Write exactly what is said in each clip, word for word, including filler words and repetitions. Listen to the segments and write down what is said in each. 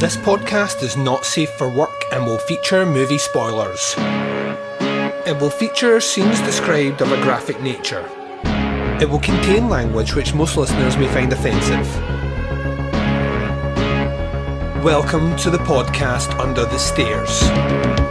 This podcast is not safe for work and will feature movie spoilers. It will feature scenes described of a graphic nature. It will contain language which most listeners may find offensive. Welcome to The Podcast Under the Stairs.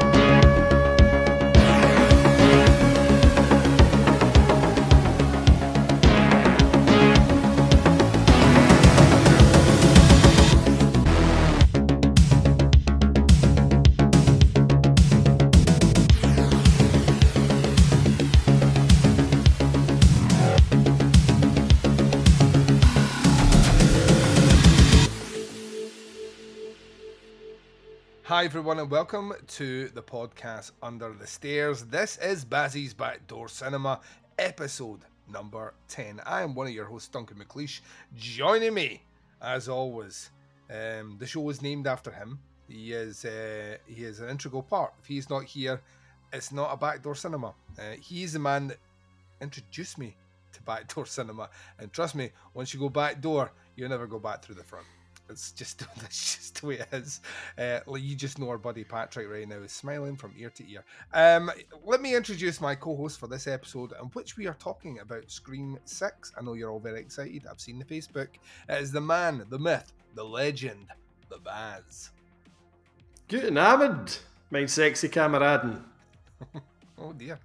Hi everyone and welcome to The Podcast Under the Stairs. This is Bazzy's Backdoor Cinema, episode number ten. I am one of your hosts, Duncan McLeish. Joining me, as always, um, the show is named after him. He is uh, he is an integral part. If he's not here, it's not a Backdoor Cinema. Uh, he's the man that introduced me to Backdoor Cinema. And trust me, once you go backdoor, you'll never go back through the front. It's just, that's just the way it is. Uh, you just know our buddy Patrick right now is smiling from ear to ear. Um, let me introduce my co-host for this episode, in which we are talking about Scream six. I know you're all very excited. I've seen the Facebook. It is the man, the myth, the legend, the Baz. Guten Abend, mein sexy Kameraden. Oh dear.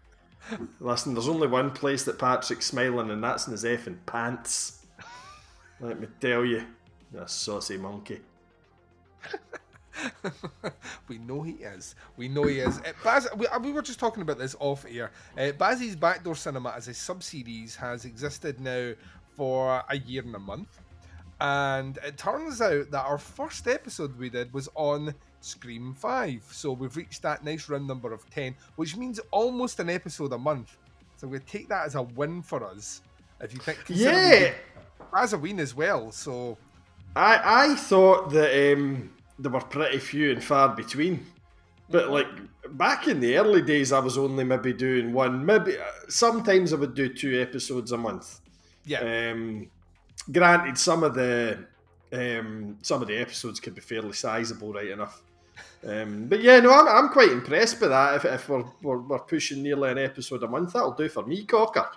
Listen, there's only one place that Patrick's smiling, and that's in his effing pants. Let me tell you. A saucy monkey. We know he is. We know he is. Uh, Baz, we, we were just talking about this off air. Uh, Bazzy's Backdoor Cinema as a sub-series has existed now for a year and a month. And it turns out that our first episode we did was on Scream five. So we've reached that nice round number of ten, which means almost an episode a month. So we'll take that as a win for us. If you think... Yeah! As a win as well, so... I, I thought that um, there were pretty few and far between, but like back in the early days, I was only maybe doing one, maybe sometimes I would do two episodes a month. Yeah. Um, granted, some of the um, some of the episodes could be fairly sizable, right enough. Um, but yeah, no, I'm I'm quite impressed by that. If, if we're, we're we're pushing nearly an episode a month, that'll do for me, Cocker.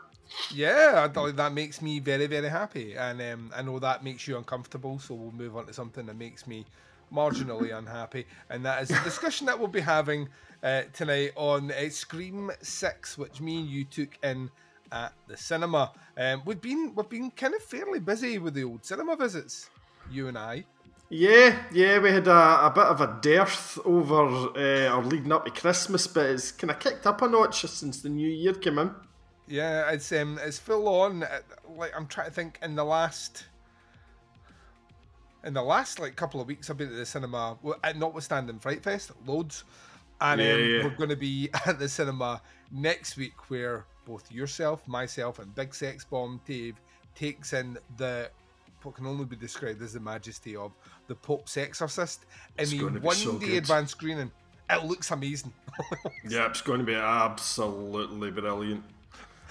Yeah, that makes me very, very happy, and um, I know that makes you uncomfortable, so we'll move on to something that makes me marginally unhappy, and that is the discussion that we'll be having uh, tonight on uh, Scream six, which me and you took in at the cinema. Um, we've been we've been kind of fairly busy with the old cinema visits, you and I. Yeah, yeah, we had a, a bit of a dearth over uh, or leading up to Christmas, but it's kind of kicked up a notch since the new year came in. Yeah, it's um, it's full on. Like I'm trying to think, in the last, in the last like couple of weeks, I've been at the cinema. Notwithstanding Fright Fest, loads, and yeah, um, yeah. We're going to be at the cinema next week, where both yourself, myself, and Big Sex Bomb Dave takes in the what can only be described as the majesty of The Pope's Exorcist. I it's mean, one so day good. Advanced screening. It looks amazing. Yeah, it's going to be absolutely brilliant.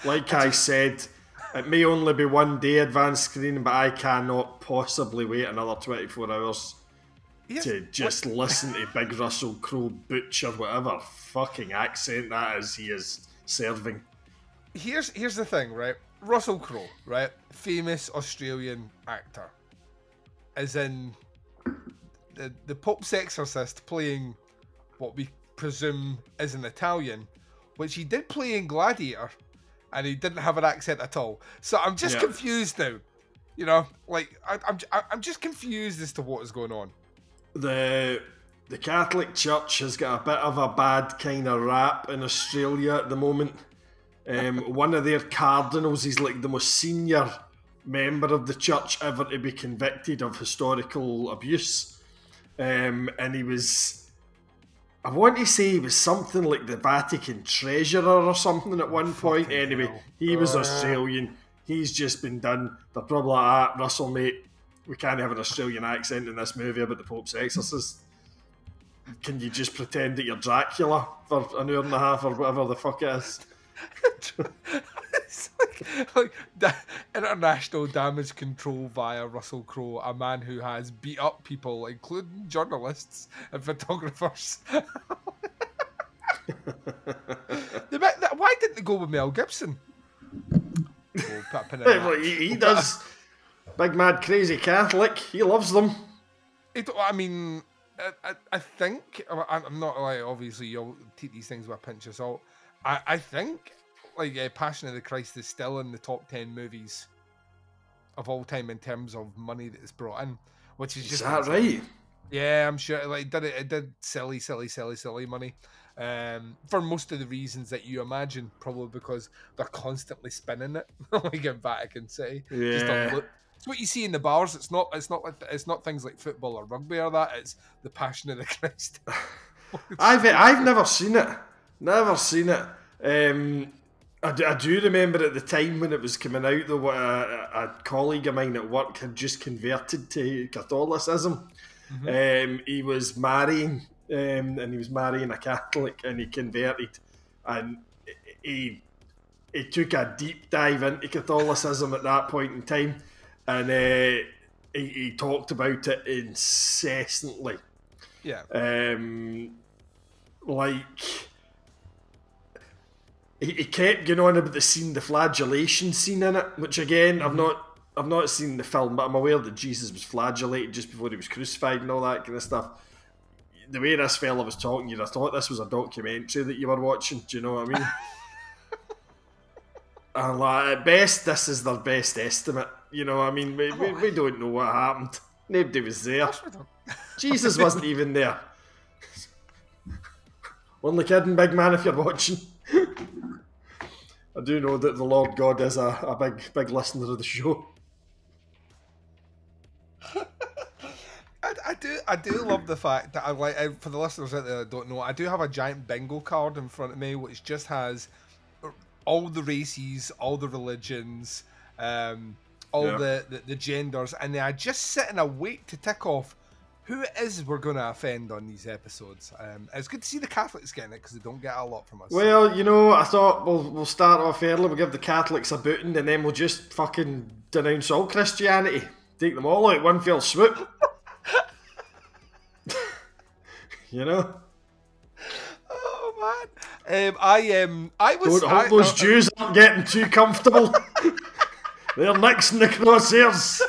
Like I said, it may only be one day advanced screening, but I cannot possibly wait another twenty-four hours yes. to just what? listen to Big Russell Crowe butcher whatever fucking accent that is he is serving. Here's here's the thing, right? Russell Crowe, right? Famous Australian actor. As in the, the Pope's Exorcist playing what we presume is an Italian, which he did play in Gladiator. And he didn't have an accent at all, so I'm just yeah. confused now. You know, like I, I'm, I'm just confused as to what is going on. The the Catholic Church has got a bit of a bad kind of rap in Australia at the moment. Um, one of their cardinals is like the most senior member of the church ever to be convicted of historical abuse, um, and he was. I want to say he was something like the Vatican treasurer or something at one point. Anyway, he was Australian. He's just been done. They're probably like, ah, Russell, mate, we can't have an Australian accent in this movie about the Pope's Exorcist. Can you just pretend that you're Dracula for an hour and a half or whatever the fuck it is? It's like, like da international damage control via Russell Crowe, a man who has beat up people, including journalists and photographers. The bit that, why didn't they go with Mel Gibson? Well, he, he does. Big mad crazy Catholic. He loves them. It, I mean, I, I think I'm not like obviously you'll take these things with a pinch of salt. I, I think like uh, Passion of the Christ is still in the top ten movies of all time in terms of money that it's brought in, which is, is just that right? Yeah, I'm sure. Like, did it? It did silly, silly, silly, silly money. Um, for most of the reasons that you imagine, probably because they're constantly spinning it, like in Vatican City. Yeah. Just a loop. It's what you see in the bars. It's not. It's not. Like, it's not things like football or rugby or that. It's the Passion of the Christ. I've I've never seen it. Never seen it. Um, I, do, I do remember at the time when it was coming out, though, a, a colleague of mine at work had just converted to Catholicism. Mm-hmm. Um, he was marrying, um, and he was marrying a Catholic, and he converted, and he he took a deep dive into Catholicism at that point in time, and uh, he, he talked about it incessantly. Yeah, um, like he, he kept going on about the scene, the flagellation scene in it, which again, mm-hmm. I've not. I've not seen the film, but I'm aware that Jesus was flagellated just before he was crucified and all that kind of stuff. The way this fella was talking, you'd have thought this was a documentary that you were watching. Do you know what I mean? And like, at best, this is their best estimate. You know what I mean? We, we, we don't know what happened. Nobody was there. Jesus wasn't even there. Only kidding, big man, if you're watching. I do know that the Lord God is a, a big, big listener of the show. I, I do, I do love the fact that I like. I, for the listeners out there that don't know, I do have a giant bingo card in front of me, which just has all the races, all the religions, um, all yeah. the, the the genders, and then I just sit and I wait to tick off who it is we're going to offend on these episodes. Um, it's good to see the Catholics getting it because they don't get a lot from us. Well, you know, I thought we'll we'll start off early. We'll give the Catholics a booting, and then we'll just fucking denounce all Christianity. Take them all out, one fell swoop. You know? Oh, man. Um, I um, I was... Don't hope those I, Jews I, aren't getting too comfortable. They're next in the crosshairs.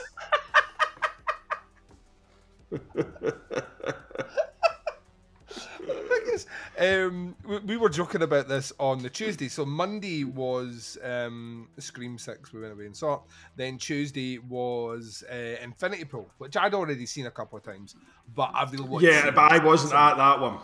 The thing is, um, we, we were joking about this on the Tuesday. So Monday was um, Scream Six. We went away and saw it. Then Tuesday was uh, Infinity Pool, which I'd already seen a couple of times, but I've really watched. Yeah, but I wasn't at that one.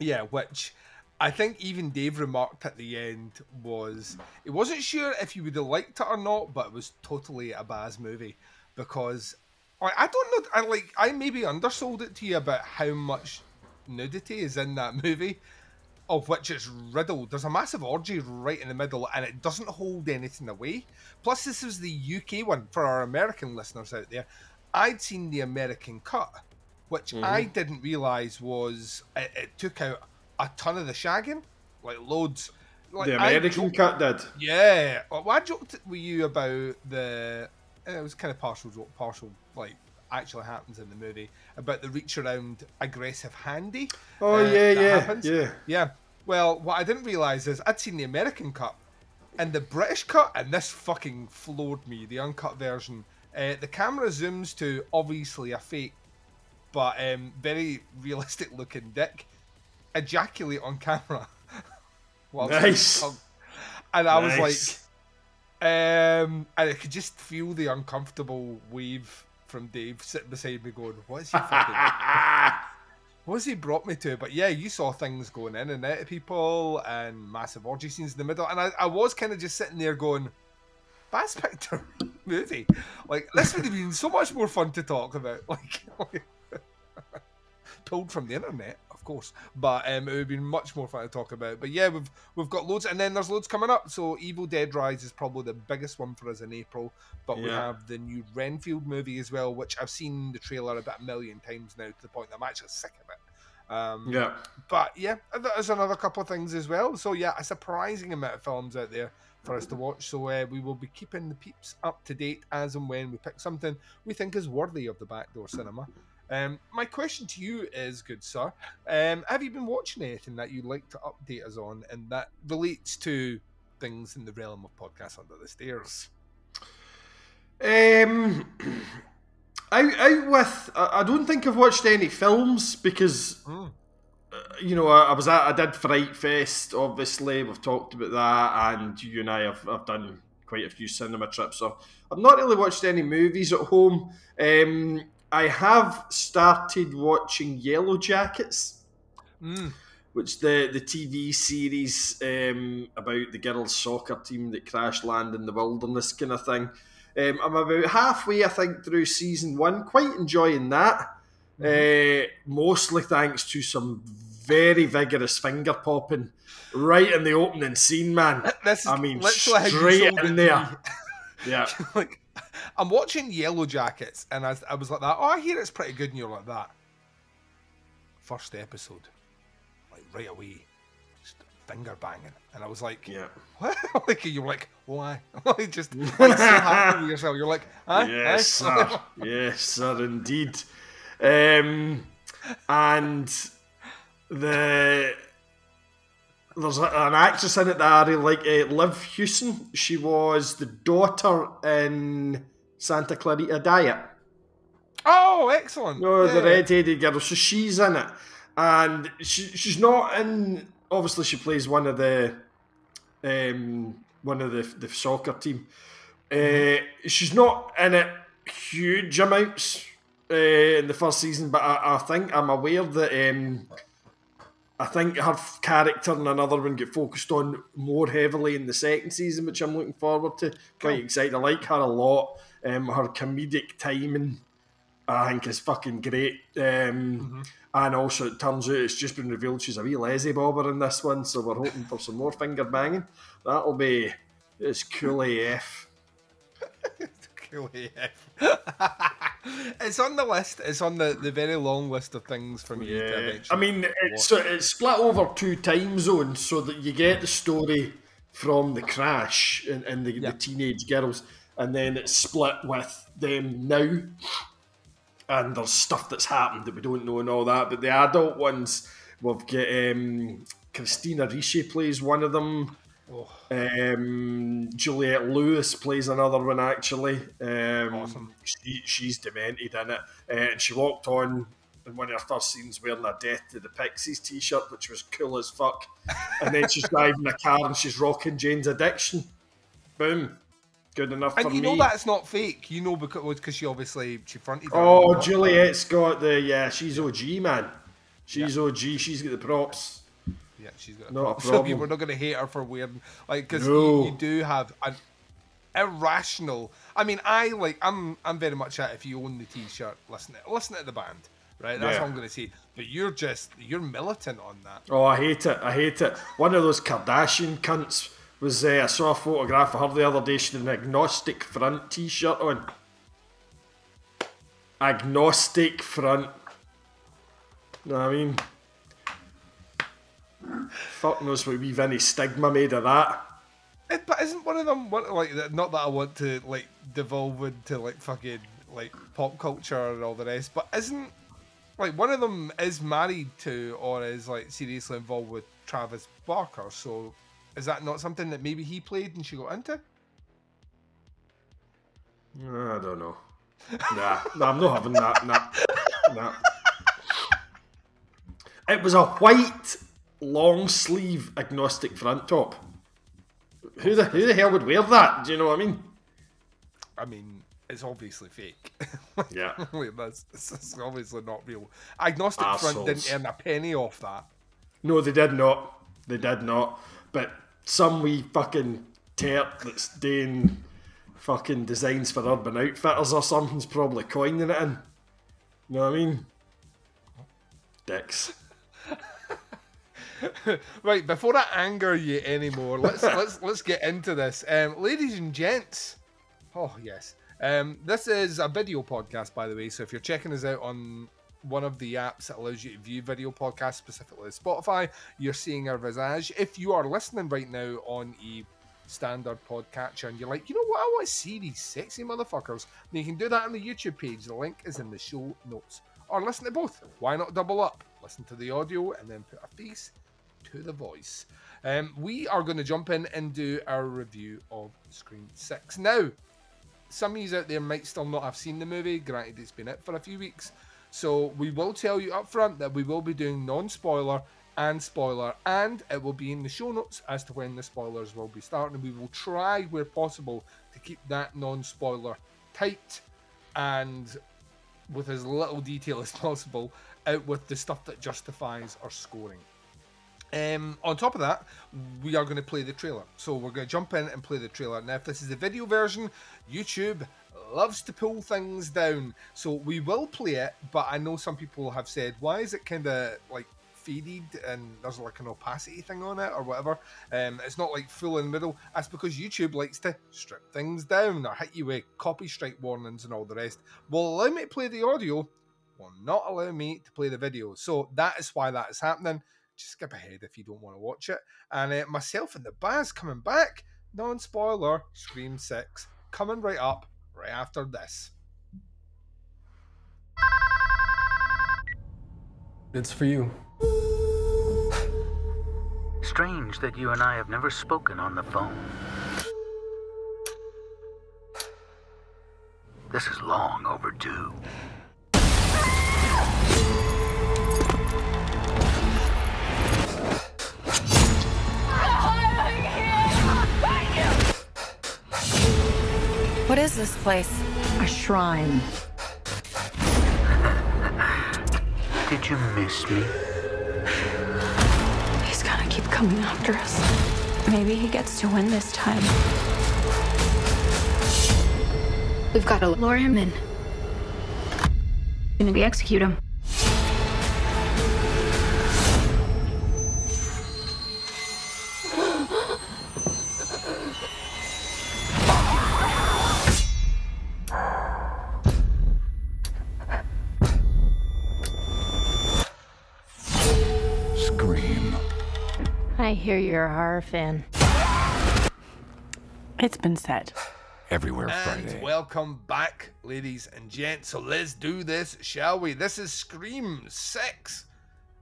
Yeah, which I think even Dave remarked at the end was he wasn't sure if you would have liked it or not, but it was totally a Baz movie because. I don't know. I like. I maybe undersold it to you about how much nudity is in that movie, of which it's riddled. There's a massive orgy right in the middle, and it doesn't hold anything away. Plus, this is the U K one for our American listeners out there. I'd seen the American cut, which mm-hmm. I didn't realise was it, it took out a ton of the shagging, like loads. Like, the American cut did. Yeah. Well, I joked with you about the. It was kind of partial joke, partial like actually happens in the movie about the reach around aggressive handy. Oh uh, yeah, yeah, happens. yeah, yeah. Well, what I didn't realise is I'd seen the American cut and the British cut, and this fucking floored me. The uncut version, uh, the camera zooms to obviously a fake, but um, very realistic looking dick ejaculate on camera. Well, nice. And I nice. was like. Um, and I could just feel the uncomfortable wave from Dave sitting beside me going, what is he fucking what has he brought me to? But yeah, you saw things going in and out of people and massive orgy scenes in the middle, and I, I was kind of just sitting there going, Baz picked a movie. Like, this would have been so much more fun to talk about. Like, like pulled from the internet, of course, but um, it would be much more fun to talk about. But yeah, we've we've got loads, and then there's loads coming up. So Evil Dead Rise is probably the biggest one for us in April, but yeah. we have the new Renfield movie as well, which I've seen the trailer about a million times now to the point that I'm actually sick of it. Um, yeah. But yeah, there's another couple of things as well. So yeah, a surprising amount of films out there for us to watch. So uh, we will be keeping the peeps up to date as and when we pick something we think is worthy of the Backdoor Cinema. Um, my question to you is, good sir, um, have you been watching anything that you'd like to update us on and that relates to things in the realm of Podcasts Under the Stairs? Um, out, out with, I, I don't think I've watched any films because, mm. uh, you know, I, I was at, I did Fright Fest, obviously, we've talked about that, and you and I have, have done quite a few cinema trips, so I've not really watched any movies at home. Um, I have started watching Yellowjackets, mm. which the, the T V series um, about the girls' soccer team that crash land in the wilderness kind of thing. Um, I'm about halfway, I think, through season one. Quite enjoying that, mm. uh, mostly thanks to some very vigorous finger popping right in the opening scene, man. That's, I mean, straight in there. Yeah. Like, I'm watching Yellowjackets, and I, I was like that. Oh, I hear it's pretty good, and you're like that. First episode, like right away, just finger banging, and I was like, yeah. What? Like you're like, why? Like just like, so happy with yourself. You're like, huh? Yes, huh? Sir. Yes, sir, indeed. Um, and the there's a, an actress in it that I like, uh, Liv Hewson. She was the daughter in Santa Clarita Diet. Oh, excellent. No, yeah. The red-headed girl. So she's in it. And she, she's not in... Obviously, she plays one of the um, one of the, the soccer team. Uh, she's not in it huge amounts uh, in the first season, but I, I think I'm aware that... Um, I think her character and another one get focused on more heavily in the second season, which I'm looking forward to. Quite cool. Excited. I like her a lot. Um, her comedic timing, I think, is fucking great. Um, mm-hmm. And also, it turns out it's just been revealed she's a wee lazy bobber in this one, so we're hoping for some more finger banging. That'll be it's cool A F. Cool A F. It's on the list. It's on the, the very long list of things for me yeah. to eventually I mean, it's, it's split over two time zones so that you get the story from the crash and, and the, yeah. the teenage girls, and then it's split with them now. And there's stuff that's happened that we don't know and all that. But the adult ones, we've got um, Christina Ricci plays one of them. Oh. Um, Juliette Lewis plays another one, actually. Um, awesome. She, she's demented in it. Uh, and she walked on in one of her first scenes wearing a Death to the Pixies t-shirt, which was cool as fuck. And then she's driving a car and she's rocking Jane's Addiction. Boom. Good enough and for me. And you know that's not fake. You know because because she obviously, she fronted Oh, her. Juliette's got the, yeah, she's O G, man. She's yeah. O G. She's got the props. Yeah, she's got a not problem. A problem. So we're not going to hate her for wearing, like, because no. you, you do have an irrational. I mean, I like. I'm. I'm very much at. If you own the T-shirt, listen to listen to the band, right? That's yeah. what I'm going to say. But you're just you're militant on that. Oh, I hate it. I hate it. One of those Kardashian cunts was. Uh, I saw a photograph of her the other day. She had an Agnostic Front T-shirt on. Agnostic Front. You know what I mean? Fuck knows what we've any stigma made of that. It, but isn't one of them one, like not that I want to like devolve into like fucking like pop culture and all the rest, but isn't like one of them is married to or is like seriously involved with Travis Barker? So is that not something that maybe he played and she got into? I don't know. Nah, nah, I'm not having that. Nah, nah. It was a white. Long sleeve Agnostic Front top. Who the who the hell would wear that? Do you know what I mean? I mean, it's obviously fake. Yeah, like that's it's obviously not real. Agnostic Assholes. Front didn't earn a penny off that. No, they did not. They did not. But some wee fucking tert that's doing fucking designs for Urban Outfitters or something's probably coining it in. You know what I mean? Dicks. Right, before I anger you anymore, let's let's let's get into this, um, ladies and gents. Oh yes, um, this is a video podcast, by the way. So if you're checking us out on one of the apps that allows you to view video podcasts, specifically Spotify, you're seeing our visage. If you are listening right now on a standard podcatcher and you're like, you know what, I want to see these sexy motherfuckers, then you can do that on the YouTube page. The link is in the show notes. Or listen to both. Why not double up? Listen to the audio and then put a face to the voice. Um, we are going to jump in and do our review of Scream six. Now, some of you out there might still not have seen the movie. Granted, it's been out for a few weeks. So we will tell you up front that we will be doing non-spoiler and spoiler, and it will be in the show notes as to when the spoilers will be starting. We will try, where possible, to keep that non-spoiler tight and with as little detail as possible out with the stuff that justifies our scoring. Um, on top of that, we are going to play the trailer. So we're going to jump in and play the trailer. Now, if this is the video version, YouTube loves to pull things down. So we will play it, but I know some people have said, why is it kind of like faded and there's like an opacity thing on it or whatever? Um, it's not like full in the middle. That's because YouTube likes to strip things down or hit you with copy strike warnings and all the rest. Will allow me to play the audio, will not allow me to play the video. So that is why that is happening. Just skip ahead if you don't want to watch it. And uh, myself and the Baz coming back, non-spoiler, Scream six, coming right up, right after this. It's for you. Strange that you and I have never spoken on the phone. This is long overdue. What is this place? A shrine. Did you miss me? He's gonna keep coming after us. Maybe he gets to win this time. We've got to lure him in. Gonna be execute him. I hear you're a horror fan. It's been said. Everywhere Friday. And welcome back, ladies and gents. So let's do this, shall we? This is Scream six.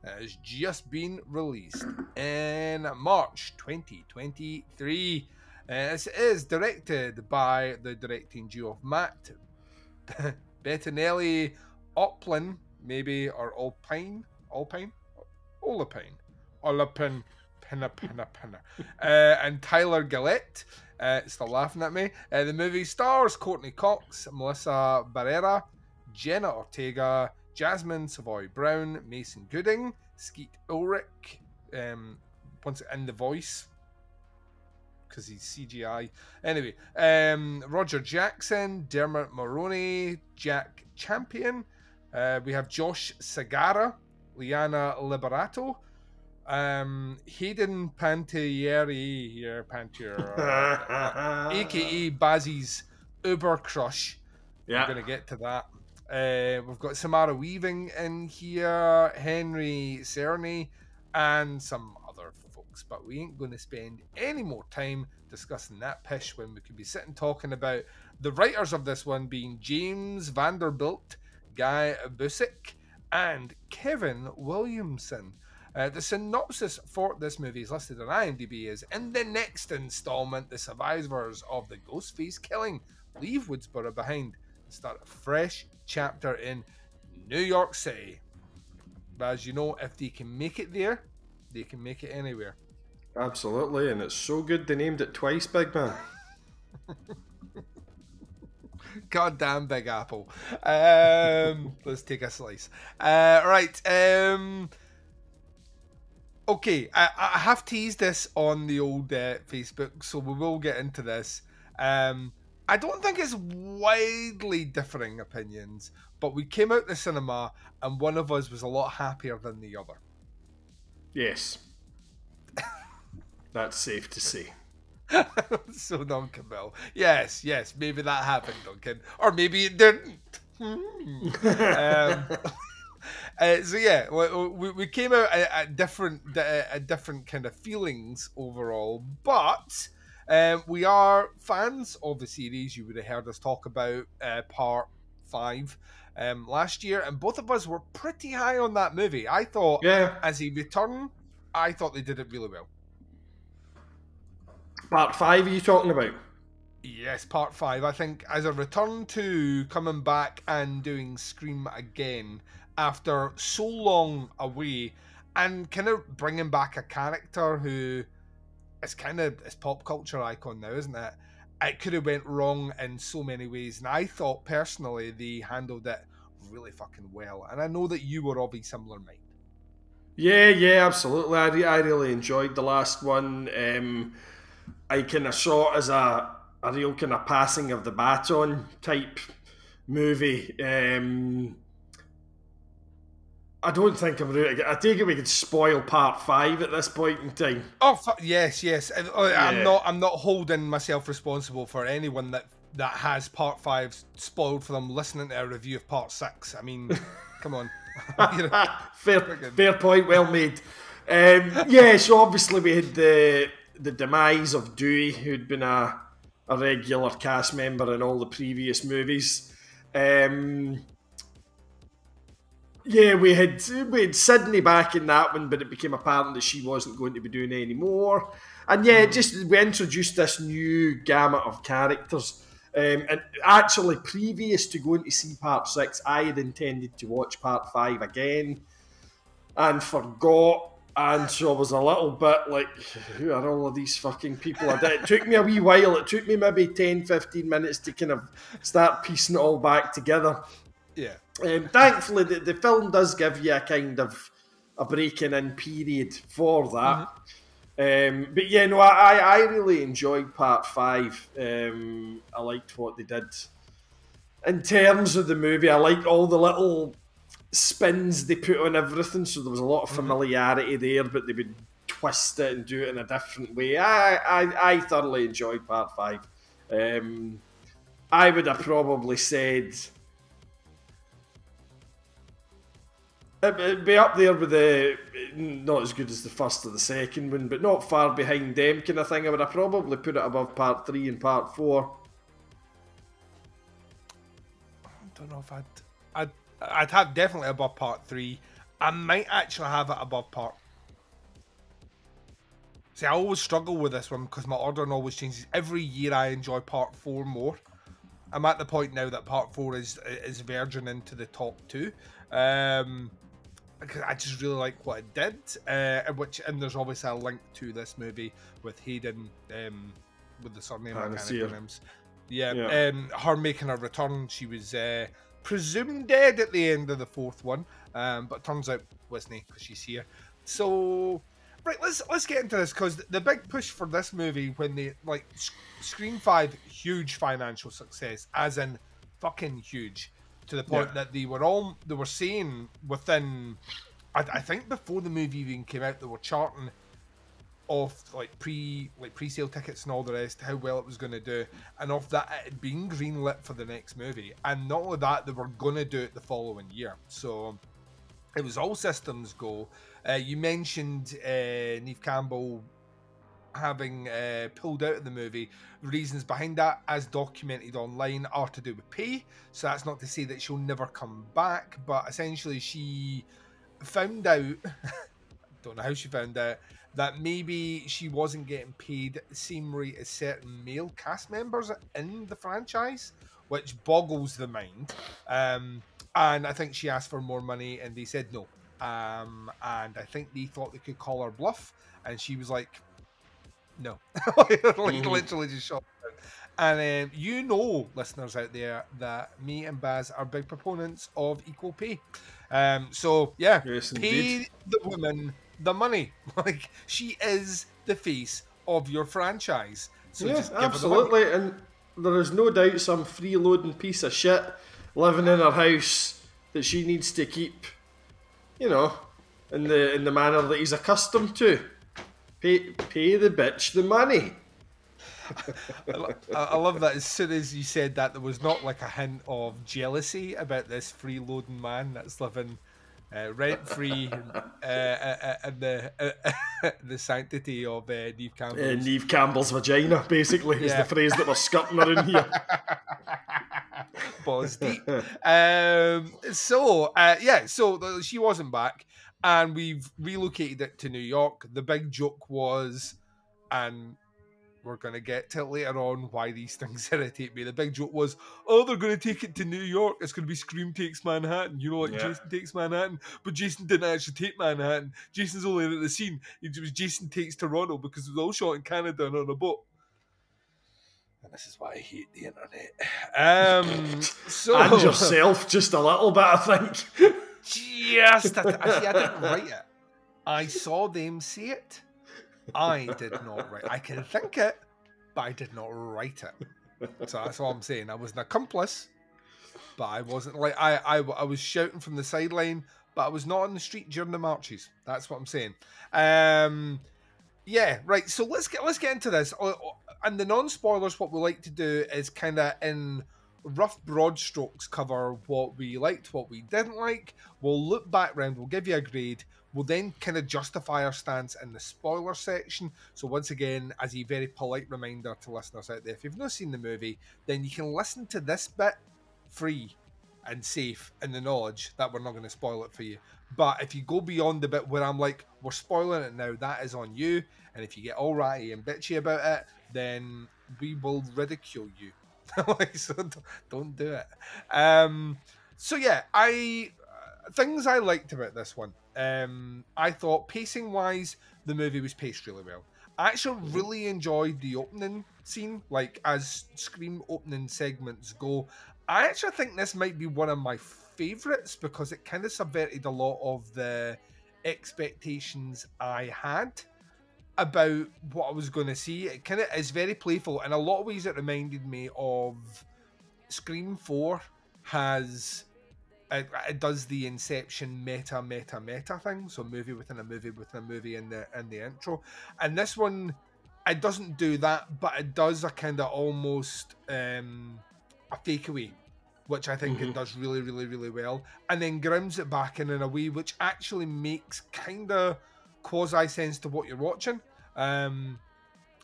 That has just been released in March twenty twenty-three. Uh, this is directed by the directing duo of Matt Bettinelli-Olpin, maybe, or Olpine? Olpine? Olapine. Olapine. Pinna, pinna, pinna. Uh, and Tyler Gillett, uh, still laughing at me. Uh, the movie stars Courtney Cox, Melissa Barrera, Jenna Ortega, Jasmine Savoy-Brown, Mason Gooding, Skeet Ulrich, um, once in the voice, because he's C G I. Anyway, um, Roger Jackson, Dermot Mulroney, Jack Champion. Uh, we have Josh Segarra, Liana Liberato, Um, Hayden Panettiere, yeah, Panettiere, uh, aka Bazzy's Uber Crush. Yeah, we're gonna get to that. Uh, we've got Samara Weaving in here, Henry Czerny, and some other folks. But we ain't gonna spend any more time discussing that pish when we could be sitting talking about the writers of this one being James Vanderbilt, Guy Busick, and Kevin Williamson. Uh, the synopsis for this movie is listed on IMDb is, in the next installment, the survivors of the Ghostface killing leave Woodsboro behind and start a fresh chapter in New York City. But as you know, if they can make it there, they can make it anywhere. Absolutely, and it's so good they named it twice, big man. Goddamn Big Apple. Um, let's take a slice. Uh, right, um... Okay, I, I have teased this on the old uh, Facebook, so we will get into this. Um, I don't think it's widely differing opinions, but we came out the cinema and one of us was a lot happier than the other. Yes. That's safe to say. So, Duncan Bell. Yes, yes, maybe that happened, Duncan. Or maybe it didn't. um... Uh, so yeah, we, we came out at, at different, at different kind of feelings overall, but Um, we are fans of the series. You would have heard us talk about uh, part five um, last year, and both of us were pretty high on that movie. I thought, yeah. as a return, I thought they did it really well. Part five are you talking about? Yes, part five. I think as a return to coming back and doing Scream again after so long away, and kind of bringing back a character who is kind of is pop culture icon now, isn't it? It could have went wrong in so many ways, and I thought personally they handled it really fucking well. And I know that you were of a similar mind. Yeah, yeah, absolutely. I, re I really enjoyed the last one. Um, I kind of saw it as a a real kind of passing of the baton type movie. Um, I don't think I'm really, I take it we could spoil part five at this point in time. Oh yes, yes. I'm yeah. not. I'm not holding myself responsible for anyone that that has part five spoiled for them listening to a review of part six. I mean, come on. You're fair, fair point. Well made. Um, yeah. So obviously we had the the demise of Dewey, who'd been a a regular cast member in all the previous movies. Um, yeah, we had we had Sydney back in that one, but it became apparent that she wasn't going to be doing any more. And yeah, just we introduced this new gamut of characters. Um, and actually, previous to going to see part six, I had intended to watch part five again and forgot. And so I was a little bit like, who are all of these fucking people? It took me a wee while. It took me maybe ten, fifteen minutes to kind of start piecing it all back together. Yeah. Um, thankfully, the, the film does give you a kind of a breaking-in period for that. Mm-hmm. um, but yeah, no, I, I really enjoyed part five. Um, I liked what they did. In terms of the movie, I liked all the little spins they put on everything, so there was a lot of familiarity there, but they would twist it and do it in a different way. I I, I thoroughly enjoyed part five. Um, I would have probably said it'd be up there with the not as good as the first or the second one, but not far behind them kind of thing. I would have probably put it above part three and part four. I don't know if I'd I'd. I'd have definitely above part three. I might actually have it above part. See, I always struggle with this one because my ordering always changes. Every year I enjoy part four more. I'm at the point now that part four is is verging into the top two. Um, because I just really like what it did. Uh, which and there's obviously a link to this movie with Hayden, um, with the surname. I can't remember. Yeah, yeah. Um, her making a return. She was. Uh, presumed dead at the end of the fourth one, um, but turns out wasn't, because she's here. So, right, let's let's get into this, because the big push for this movie when they like Scream five, huge financial success, as in fucking huge, to the point yeah. that they were all they were saying within, I, I think before the movie even came out, they were charting off like pre like pre-sale tickets and all the rest, how well it was going to do, and off that it had been greenlit for the next movie, and not only that, they were going to do it the following year. So it was all systems go. Uh, you mentioned uh, Neve Campbell having uh, pulled out of the movie. Reasons behind that, as documented online, are to do with pay. So that's not to say that she'll never come back, but essentially she found out don't know how she found out that maybe she wasn't getting paid the same rate as certain male cast members in the franchise, which boggles the mind. Um, and I think she asked for more money, and they said no. Um, and I think they thought they could call her bluff, and she was like, no. like, mm-hmm. Literally just shot her. And um, you know, listeners out there, that me and Baz are big proponents of equal pay. Um, so, yeah, yes, pay indeed. the woman... the money. Like, she is the face of your franchise. So yeah, just give absolutely. Her the money. And there is no doubt some freeloading piece of shit living in her house that she needs to keep, you know, in the in the manner that he's accustomed to. Pay pay the bitch the money. I love that as soon as you said that, there was not like a hint of jealousy about this freeloading man that's living uh, rent-free uh, uh, and the uh, the sanctity of uh, Neve Campbell's. Uh, Neve Campbell's vagina, basically, yeah. is the phrase that we're skirting around here. Balls deep. Um, so, uh, yeah, so she wasn't back, and we've relocated it to New York. The big joke was, and we're going to get to it later on, why these things irritate me. The big joke was, oh, they're going to take it to New York. It's going to be Scream Takes Manhattan. You know what? Like yeah. Jason Takes Manhattan. But Jason didn't actually take Manhattan. Jason's only at the scene. It was Jason Takes Toronto because it was all shot in Canada and on a boat. And this is why I hate the internet. Um, so And yourself, just a little bit, I think. Just a t- I, see, I didn't write it. I saw them say it. I did not write. I can think it, but I did not write it. So that's all I'm saying. I was an accomplice, but I wasn't like I. I, I was shouting from the sideline, but I was not on the street during the marches. That's what I'm saying. Um, yeah, right. So let's get let's get into this. And the non-spoilers, what we like to do is kind of in rough, broad strokes cover what we liked, what we didn't like. We'll look back round. We'll give you a grade. We'll then kind of justify our stance in the spoiler section. So once again, as a very polite reminder to listeners out there, if you've not seen the movie, then you can listen to this bit free and safe in the knowledge that we're not going to spoil it for you. But if you go beyond the bit where I'm like, we're spoiling it now, that is on you. And if you get all ratty and bitchy about it, then we will ridicule you. So don't do it. Um, so yeah, I uh, things I liked about this one. Um, I thought pacing wise, the movie was paced really well. I actually really enjoyed the opening scene, like as Scream opening segments go. I actually think this might be one of my favourites because it kind of subverted a lot of the expectations I had about what I was going to see. It kind of is very playful. In a lot of ways, it reminded me of Scream four has... It, it does the Inception meta, meta, meta thing. So movie within a movie within a movie in the in the intro. And this one, it doesn't do that, but it does a kind of almost um, a fake away, which I think mm-hmm. it does really, really, really well. And then grounds it back in in a way which actually makes kind of quasi sense to what you're watching um,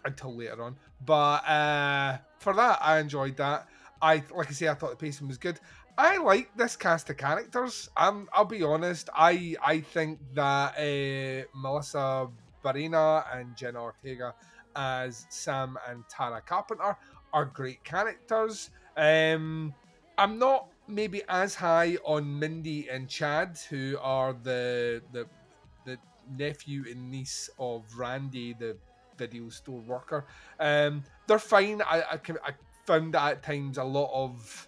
until later on. But uh, for that, I enjoyed that. I like I say, I thought the pacing was good. I like this cast of characters. Um, I'll be honest. I I think that uh, Melissa Barrena and Jenna Ortega as Sam and Tara Carpenter are great characters. Um, I'm not maybe as high on Mindy and Chad, who are the the the nephew and niece of Randy, the video store worker. Um, they're fine. I I, I found that at times a lot of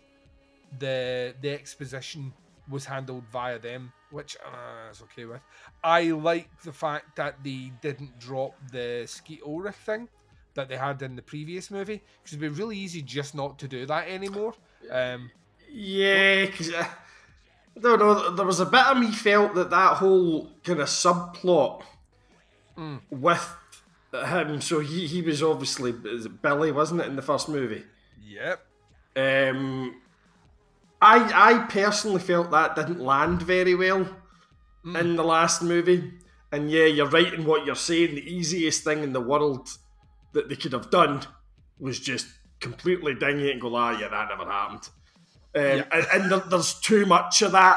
the the exposition was handled via them, which uh, I was okay with. I like the fact that they didn't drop the Skeet Ulrich thing that they had in the previous movie, because it'd be really easy just not to do that anymore. Um, yeah, because I don't know, there was a bit of me felt that that whole kind of subplot mm. with him, so he, he was obviously Billy, wasn't it, in the first movie? Yep. Um... I, I personally felt that didn't land very well mm. in the last movie. And yeah, you're right in what you're saying. The easiest thing in the world that they could have done was just completely ding it and go, ah, yeah, that never happened. Um, yeah. And, and there, there's too much of that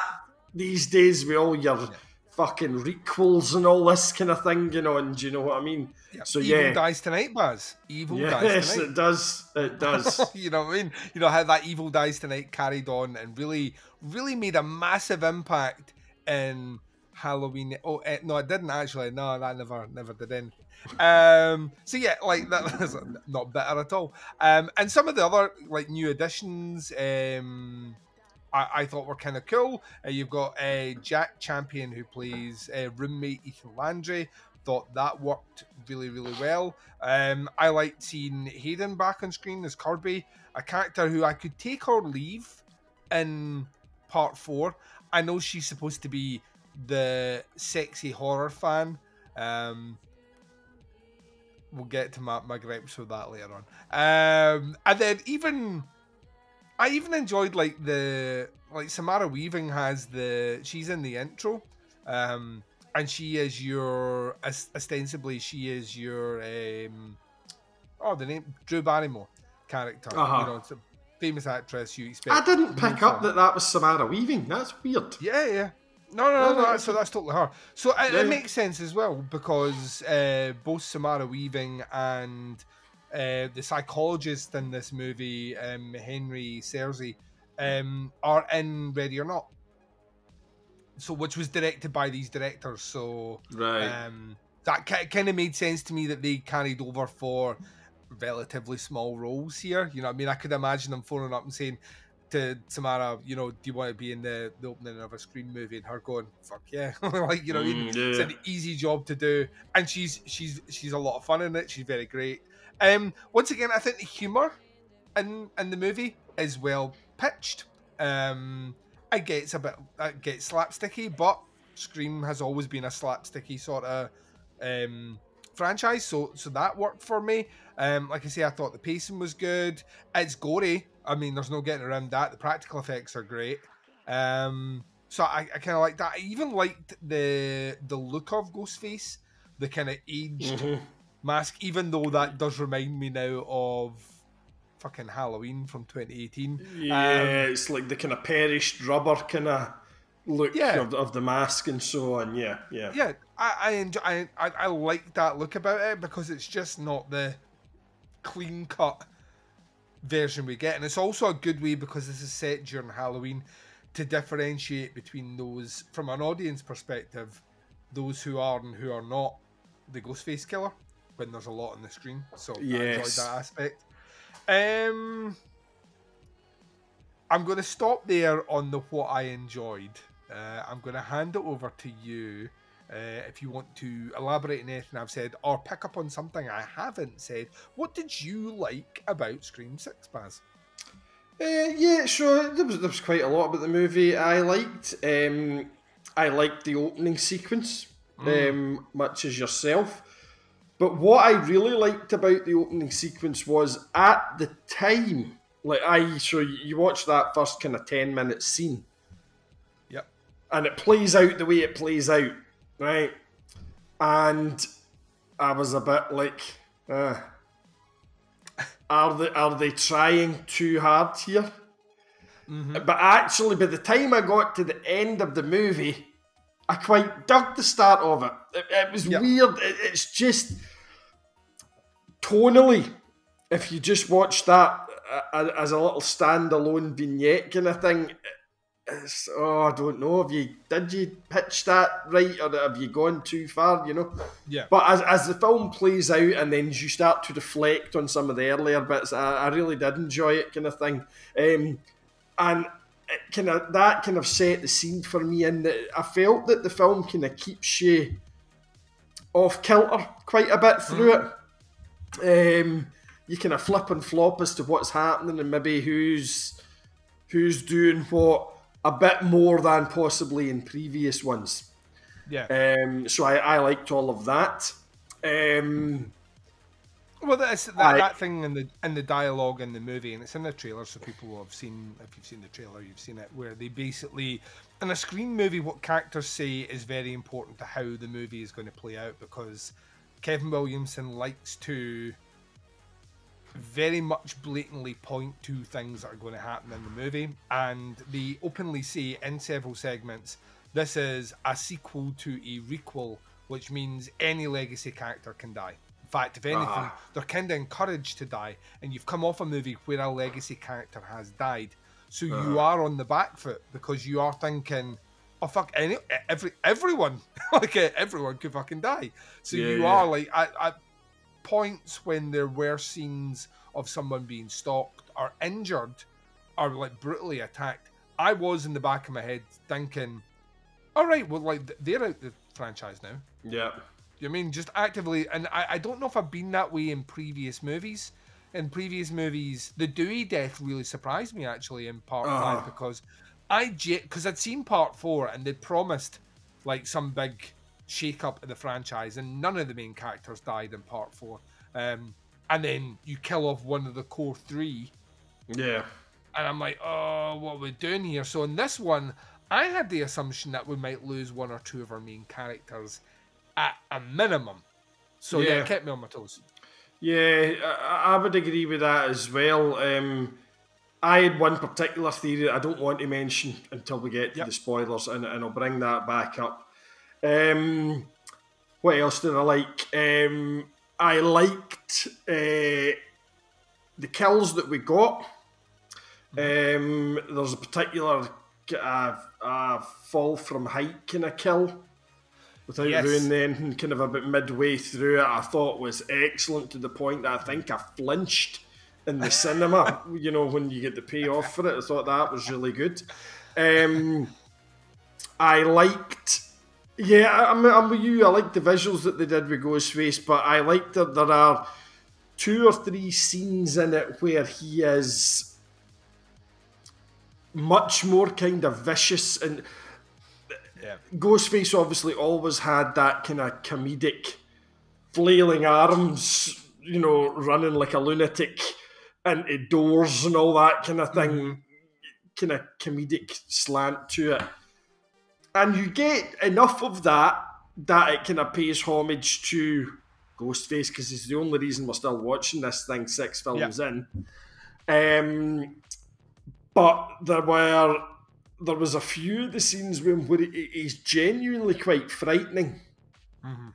these days with all your yeah. fucking requels and all this kind of thing, you know, and do you know what I mean? Yeah. So Evil yeah. dies tonight, Baz. Evil yes, dies tonight. Yes, it does. It does. You know what I mean? You know how that Evil Dies Tonight carried on and really, really made a massive impact in Halloween. Oh, no, it didn't actually. No, that never, never did end. Um, so yeah, like that's not bitter at all. Um, and some of the other like new additions, um, I, I thought were kind of cool. Uh, you've got uh, Jack Champion, who plays uh, roommate Ethan Landry. Thought that worked really, really well. Um, I liked seeing Hayden back on screen as Kirby, a character who I could take or leave in part four. I know she's supposed to be the sexy horror fan. Um, we'll get to my, my gripes with that later on. Um, and then even... I even enjoyed like the like Samara Weaving has the she's in the intro, um, and she is your ostensibly she is your um, oh the name Drew Barrymore character. Uh-huh. You know, it's a famous actress you expect. I didn't pick up that that was Samara Weaving. That's weird. Yeah, yeah. No, no, no, no, no that's, so that's totally her. So it, yeah. it makes sense as well because uh, both Samara Weaving and uh, the psychologist in this movie, um, Henry Czerny, um, are in Ready or Not. So, which was directed by these directors. So right. um, that kind of made sense to me that they carried over for relatively small roles here. You know what I mean? I could imagine them phoning up and saying, to Samara, you know, do you want to be in the, the opening of a Scream movie? And her going, fuck yeah. Like, you know, mm, yeah. It's an easy job to do. And she's she's she's a lot of fun in it. She's very great. Um, once again, I think the humour in, in the movie is well pitched. Um, I get it's a bit, it gets slapsticky, but Scream has always been a slapsticky sort of um, franchise. So, so that worked for me. Um, like I say, I thought the pacing was good. It's gory. I mean, there's no getting around that. The practical effects are great. Um, so I, I kind of like that. I even liked the the look of Ghostface, the kind of aged mm-hmm. mask, even though that does remind me now of fucking Halloween from twenty eighteen. Yeah, um, it's like the kind of perished rubber kind of look yeah. of, of the mask and so on. Yeah, yeah. Yeah, I, I, enjoy, I, I, I like that look about it because it's just not the clean cut version we get, and it's also a good way because this is set during Halloween to differentiate between those from an audience perspective, those who are and who are not the Ghostface killer when there's a lot on the screen. So yes. I enjoyed that aspect. Um, I'm going to stop there on the what I enjoyed. Uh, I'm going to hand it over to you. Uh, if you want to elaborate on anything I've said or pick up on something I haven't said, what did you like about Scream six, Baz? Uh, yeah, sure. There was, there was quite a lot about the movie I liked. Um, I liked the opening sequence, mm. um, much as yourself. But what I really liked about the opening sequence was at the time, like I, so you watch that first kind of ten minute scene. Yep. And it plays out the way it plays out. Right, and I was a bit like, uh, are they are they trying too hard here? Mm-hmm. But actually, by the time I got to the end of the movie, I quite dug the start of it. It, it was yep. weird. It, it's just tonally, if you just watch that as a little standalone vignette kind of thing. It's, oh, I don't know. Have you did you pitch that right, or have you gone too far? You know. Yeah. But as as the film plays out, and then you start to reflect on some of the earlier bits, I, I really did enjoy it, kind of thing. Um, and it kind of that kind of set the scene for me, and I felt that the film kind of keeps you off kilter quite a bit through mm. it. Um, you kind of flip and flop as to what's happening and maybe who's who's doing what. A bit more than possibly in previous ones. Yeah. Um, so I, I liked all of that. Um, well, that's, that, I, that thing in the in the dialogue in the movie, and it's in the trailer, so people will have seen, if you've seen the trailer, you've seen it, where they basically, in a Scream movie, what characters say is very important to how the movie is going to play out, because Kevin Williamson likes to very much blatantly point to things that are going to happen in the movie, and they openly say in several segments this is a sequel to a requel, which means any legacy character can die. In fact, if anything, uh-huh. they're kind of encouraged to die, and you've come off a movie where a legacy character has died, so uh-huh. you are on the back foot because you are thinking, oh fuck, any every everyone like everyone could fucking die. So yeah, you yeah. are like I, I points when there were scenes of someone being stalked or injured or like brutally attacked, I was in the back of my head thinking, all right, well, like they're out the franchise now. Yeah. You know I mean, just actively, and I, I don't know if I've been that way in previous movies. In previous movies, the Dewey death really surprised me actually in part uh. five because I, because I'd seen part four and they promised like some big shake-up of the franchise, and none of the main characters died in part four. Um, and then you kill off one of the core three. Yeah. And I'm like, oh, what are we doing here? So in this one, I had the assumption that we might lose one or two of our main characters at a minimum. So yeah, yeah it kept me on my toes. Yeah, I, I would agree with that as well. Um, I had one particular theory I don't want to mention until we get to yep. the spoilers, and, and I'll bring that back up. Um, what else did I like? Um, I liked uh, the kills that we got. Um, there's a particular uh, uh, fall from height kind of kill without yes. ruining anything, kind of about midway through it, I thought was excellent, to the point that I think I flinched in the cinema, you know, when you get the payoff for it. I thought that was really good. Um, I liked, yeah, I'm, I'm with you, I liked the visuals that they did with Ghostface, but I liked that there are two or three scenes in it where he is much more kind of vicious, and yeah. Ghostface obviously always had that kind of comedic flailing arms, you know, running like a lunatic into doors and all that kind of thing, mm. kind of comedic slant to it. And you get enough of that that it kind of pays homage to Ghostface, because it's the only reason we're still watching this thing six films yeah. in. Um, But there were, there was a few of the scenes where it is genuinely quite frightening. Mm-hmm.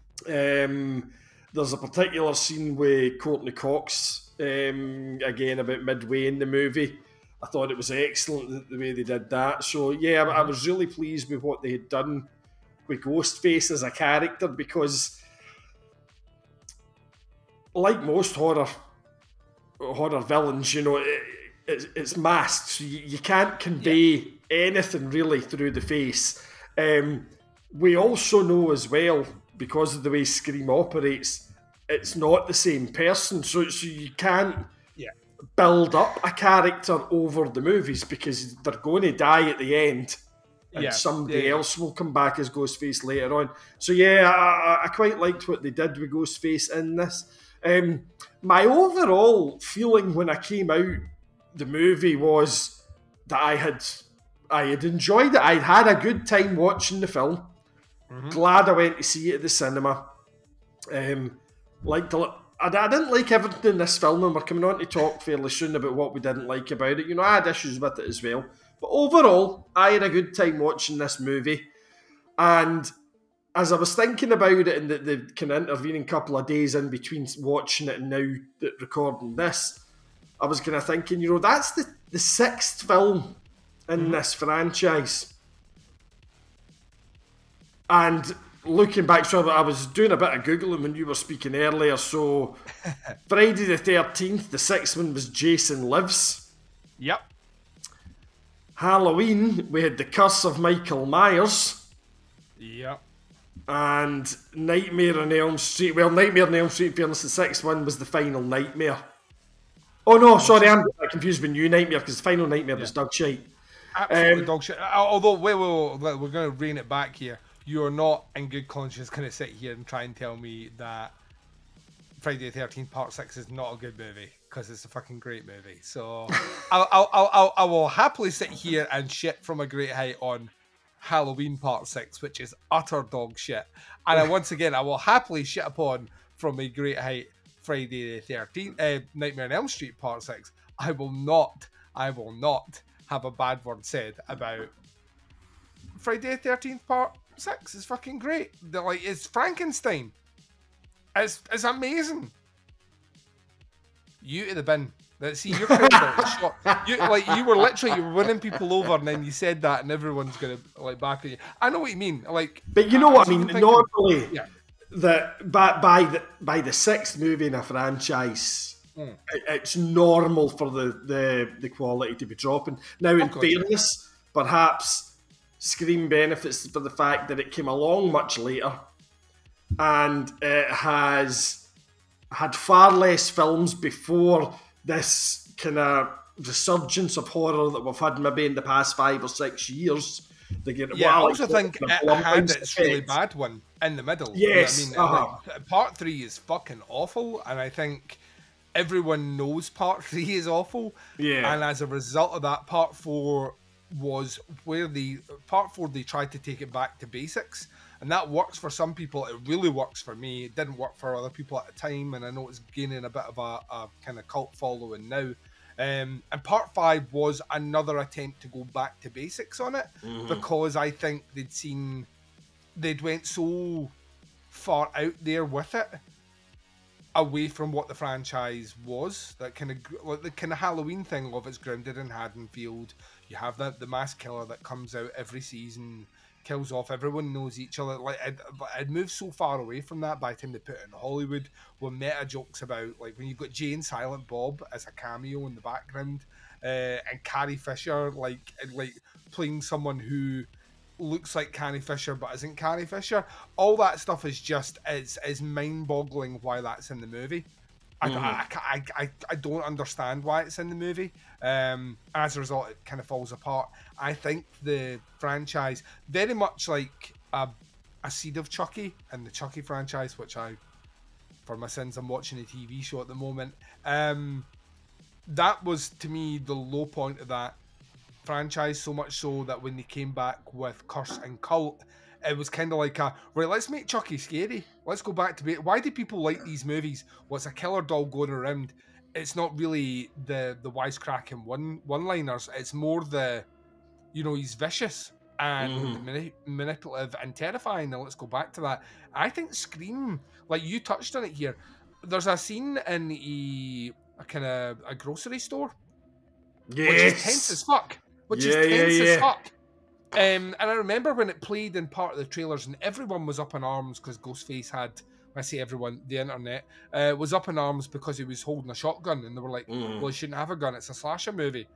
Um, there's a particular scene with Courtney Cox, um, again about midway in the movie. I thought it was excellent the way they did that. So yeah, I was really pleased with what they had done with Ghostface as a character, because like most horror horror villains, you know, it, It's, it's masked, so you, you can't convey yeah. anything really through the face. Um, we also know as well, because of the way Scream operates, it's not the same person, so, so you can't yeah. build up a character over the movies, because they're going to die at the end, and yeah. somebody yeah, yeah. else will come back as Ghostface later on. So yeah, I, I quite liked what they did with Ghostface in this. Um, my overall feeling when I came out the movie was that I had I had enjoyed it. I'd had a good time watching the film. Mm-hmm. Glad I went to see it at the cinema. Um, liked a lot. I, I didn't like everything in this film, and we're coming on to talk fairly soon about what we didn't like about it. You know, I had issues with it as well. But overall, I had a good time watching this movie. And as I was thinking about it in the, the kind of intervening couple of days in between watching it and now recording this, I was kind of thinking, you know, that's the, the sixth film in this franchise. And looking back, so I was doing a bit of Googling when you were speaking earlier. So Friday the thirteenth, the sixth one was Jason Lives. Yep. Halloween, we had The Curse of Michael Myers. Yep. And Nightmare on Elm Street. Well, Nightmare on Elm Street, in fairness, the sixth one was The Final Nightmare. Oh, no, sorry, I'm confused with New Nightmare, because The Final Nightmare yeah. was dog shite. Absolutely um, dog shite. Although, wait, wait, wait, we're going to rein it back here. You're not, in good conscience, going to sit here and try and tell me that Friday the thirteenth Part Six is not a good movie, because it's a fucking great movie. So I'll, I'll, I'll, I'll, I will happily sit here and shit from a great height on Halloween Part Six, which is utter dog shit. And I, once again, I will happily shit upon from a great height Friday the thirteenth, uh, Nightmare on Elm Street Part Six. I will not, I will not have a bad word said about Friday the thirteenth Part Six. It's fucking great. They're like, it's Frankenstein. It's it's amazing. You to the bin. Let's see your crowd. You like you were literally you were winning people over, and then you said that, and everyone's gonna like back at you. I know what you mean. Like, but you know I, what I mean. Thinking, normally. Yeah. That by, by the by the sixth movie in a franchise, mm. it, it's normal for the, the, the quality to be dropping. Now, in fairness, yeah. perhaps Scream benefits for the fact that it came along much later, and it has had far less films before this kind of resurgence of horror that we've had maybe in the past five or six years. They get, yeah, well, I also like, think it had its really bad one in the middle. Yes, you know I mean? uh -huh. Like, part three is fucking awful, and I think everyone knows part three is awful. Yeah. And as a result of that, part four was where the part four, they tried to take it back to basics. And that works for some people. It really works for me. It didn't work for other people at the time. And I know it's gaining a bit of a, a kind of cult following now. Um, and part five was another attempt to go back to basics on it, mm-hmm. because I think they'd seen, they'd went so far out there with it, away from what the franchise was. That kind of like the kind of Halloween thing of it's grounded in Haddonfield. You have that the mass killer that comes out every season, kills off everyone, knows each other. Like I'd, I'd moved so far away from that by the time they put it in Hollywood, where meta jokes about like when you've got Jay and Silent Bob as a cameo in the background, uh, and Carrie Fisher like like playing someone who looks like Carrie Fisher but isn't Carrie Fisher. All that stuff is just is is mind-boggling why that's in the movie. I, mm-hmm. I, I, I, I don't understand why it's in the movie. Um, as a result, it kind of falls apart. I think the franchise, very much like a, a seed of Chucky and the Chucky franchise, which I, for my sins, I'm watching a T V show at the moment. Um, that was, to me, the low point of that franchise, so much so that when they came back with Curse and Cult, it was kind of like a, right, let's make Chucky scary. Let's go back to it. Why do people like these movies? Well, it's a killer doll going around. It's not really the the wisecracking one one-liners. It's more the, you know, he's vicious and mm-hmm. mani manipulative and terrifying. Now let's go back to that. I think Scream, like you touched on it here. There's a scene in a, a kind of a grocery store, yes. which is tense as fuck. Which yeah, is tense yeah, yeah. as fuck. Um, and I remember when it played in part of the trailers and everyone was up in arms because Ghostface had, when I say everyone, the internet, uh, was up in arms because he was holding a shotgun and they were like, mm. well, he shouldn't have a gun, it's a slasher movie.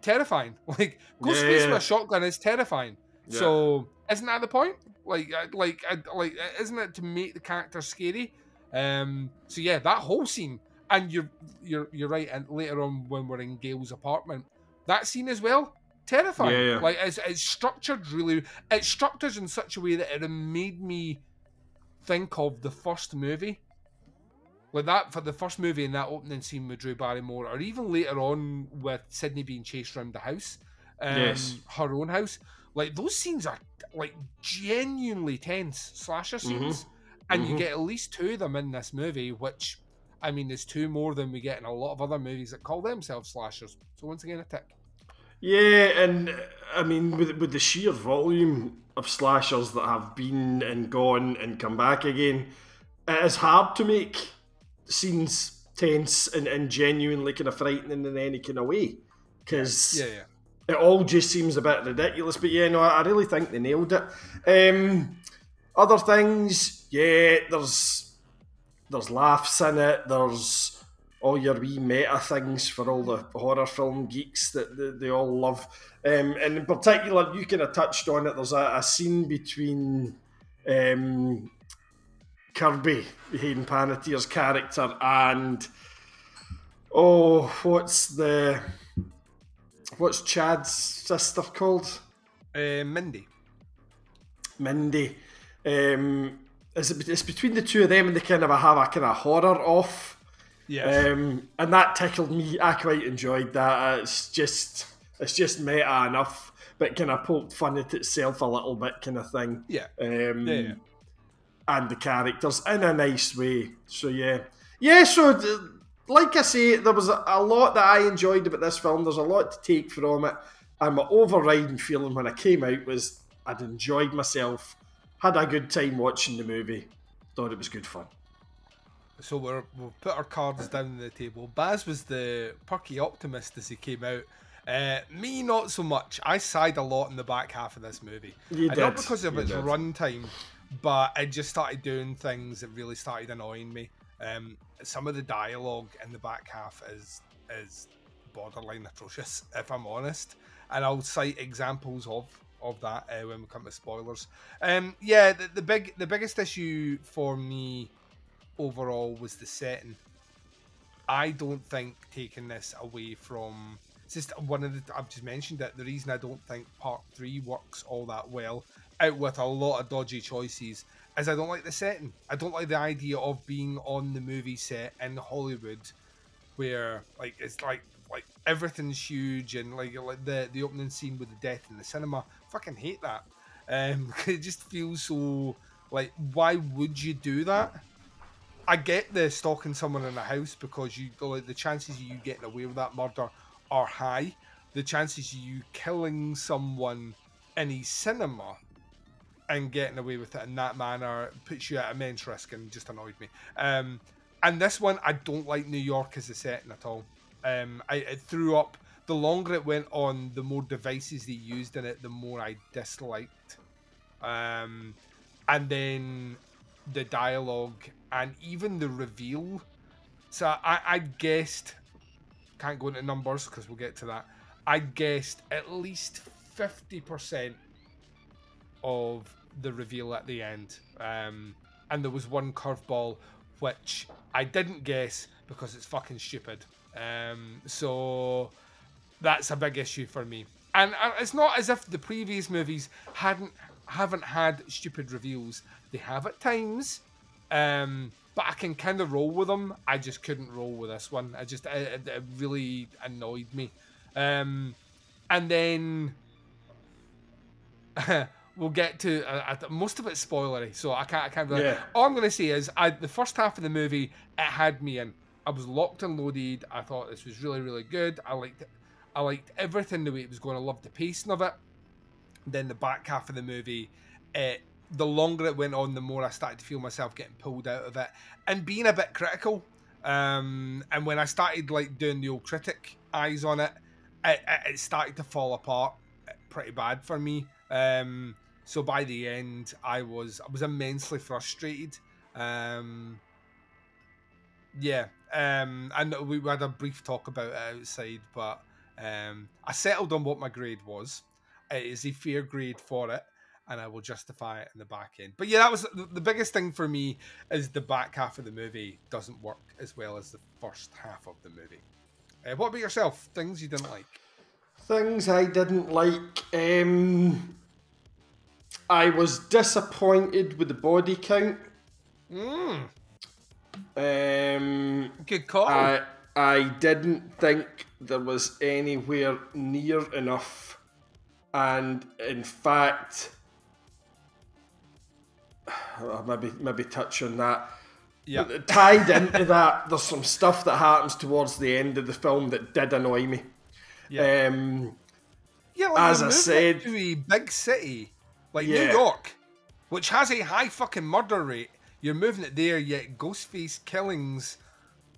Terrifying. Like, Ghostface yeah, yeah. with a shotgun is terrifying. Yeah. So, isn't that the point? Like, like, like, isn't it to make the character scary? Um, so yeah, that whole scene, and you're, you're, you're right, and later on when we're in Gail's apartment, that scene as well, terrifying. Yeah, yeah. Like it's, it's structured really it's structured in such a way that it made me think of the first movie, like that for the first movie in that opening scene with Drew Barrymore, or even later on with Sydney being chased around the house, um, yes. her own house. Like those scenes are like genuinely tense slasher scenes, mm-hmm. and mm-hmm. you get at least two of them in this movie, which I mean there's two more than we get in a lot of other movies that call themselves slashers. So once again, a tick. Yeah, and I mean, with, with the sheer volume of slashers that have been and gone and come back again, it is hard to make scenes tense and, and genuinely kind of frightening in any kind of way, because yeah, yeah. it all just seems a bit ridiculous. But yeah, no, I really think they nailed it. Um, other things, yeah, there's, there's laughs in it, there's... all your wee meta things for all the horror film geeks that they, they all love. Um, and in particular, you kind of touched on it, there's a, a scene between um, Kirby, Hayden Panettiere's character, and, oh, what's the, what's Chad's sister called? Uh, Mindy. Mindy. Um, is it, it's between the two of them and they kind of have a kind of horror off. Yes. Um, and that tickled me. I quite enjoyed that. It's just, it's just meta enough, but kind of poked fun at itself a little bit, kind of thing. Yeah. Um, yeah, yeah. And the characters in a nice way. So yeah, yeah. So like I say, there was a, a lot that I enjoyed about this film. There's a lot to take from it. And my overriding feeling when I came out was I'd enjoyed myself, had a good time watching the movie, thought it was good fun. So we're, we'll put our cards down on the table. Baz was the perky optimist as he came out. Uh, me, not so much. I sighed a lot in the back half of this movie. You and did. Not because of you its runtime, but it just started doing things that really started annoying me. Um, some of the dialogue in the back half is, is borderline atrocious, if I'm honest. And I'll cite examples of of that uh, when we come to spoilers. Um, yeah, the, the big the biggest issue for me overall was the setting. I don't think taking this away from, it's just one of the, I've just mentioned that the reason I don't think part three works all that well, out with a lot of dodgy choices, is I don't like the setting. I don't like the idea of being on the movie set in Hollywood where like it's like like everything's huge, and like like the the opening scene with the death in the cinema. Fucking hate that. Um, it just feels so like, why would you do that? I get the stalking someone in a house because you like the chances of you getting away with that murder are high. The chances of you killing someone in a cinema and getting away with it in that manner puts you at immense risk, and just annoyed me. Um, and this one, I don't like New York as a setting at all. Um, I, it threw up. The longer it went on, the more devices they used in it, the more I disliked. Um, and then the dialogue and even the reveal. So I, I guessed, can't go into numbers because we'll get to that. I guessed at least fifty percent of the reveal at the end. Um, and there was one curveball, which I didn't guess because it's fucking stupid. Um, so that's a big issue for me. And it's not as if the previous movies hadn't haven't had stupid reveals. They have at times, um, but I can kind of roll with them. I just couldn't roll with this one. I just, it, it really annoyed me. Um, and then we'll get to uh, most of it's spoilery, so I can't. I can't. Really, yeah. All I'm going to say is, I, the first half of the movie, it had me in. I was locked and loaded. I thought this was really, really good. I liked it. I liked everything the way it was going. I loved the pacing of it. Then the back half of the movie, uh, the longer it went on, the more I started to feel myself getting pulled out of it and being a bit critical. Um, and when I started like doing the old critic eyes on it, it, it started to fall apart pretty bad for me. Um, so by the end, I was I was immensely frustrated. Um, yeah, um, and we had a brief talk about it outside, but um, I settled on what my grade was. It is a fair grade for it, and I will justify it in the back end. But yeah, that was the biggest thing for me, is the back half of the movie doesn't work as well as the first half of the movie. Uh, what about yourself? Things you didn't like? Things I didn't like. Um, I was disappointed with the body count. Mm. Um, Good call. I, I didn't think there was anywhere near enough. And in fact, I'll maybe maybe touch on that. Yeah. Tied into that, there's some stuff that happens towards the end of the film that did annoy me. Yeah. Um, yeah, like as I said, to a big city like yeah. New York, which has a high fucking murder rate, you're moving it there. Yet Ghostface killings,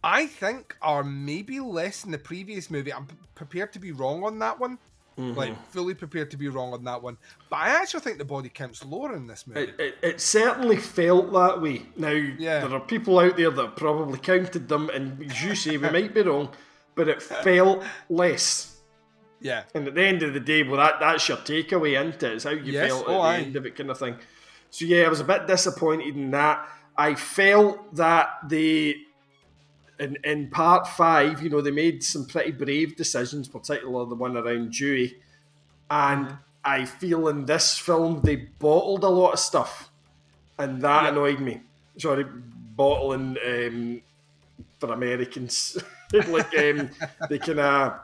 I think, are maybe less than the previous movie. I'm prepared to be wrong on that one. Mm-hmm. Like, fully prepared to be wrong on that one. But I actually think the body count's lower in this movie. It, it, it certainly felt that way. Now, yeah. there are people out there that probably counted them, and as you say, we might be wrong, but it felt less. Yeah. And at the end of the day, well, that, that's your takeaway, isn't it? It's how you yes, felt at oh, the aye. end of it, kind of thing. So, yeah, I was a bit disappointed in that. I felt that they... In, in part five, you know, they made some pretty brave decisions, particularly the one around Dewey. And mm-hmm. I feel in this film, they bottled a lot of stuff. And that yeah. annoyed me. Sorry, bottling um, for Americans. Like, um, they can, uh,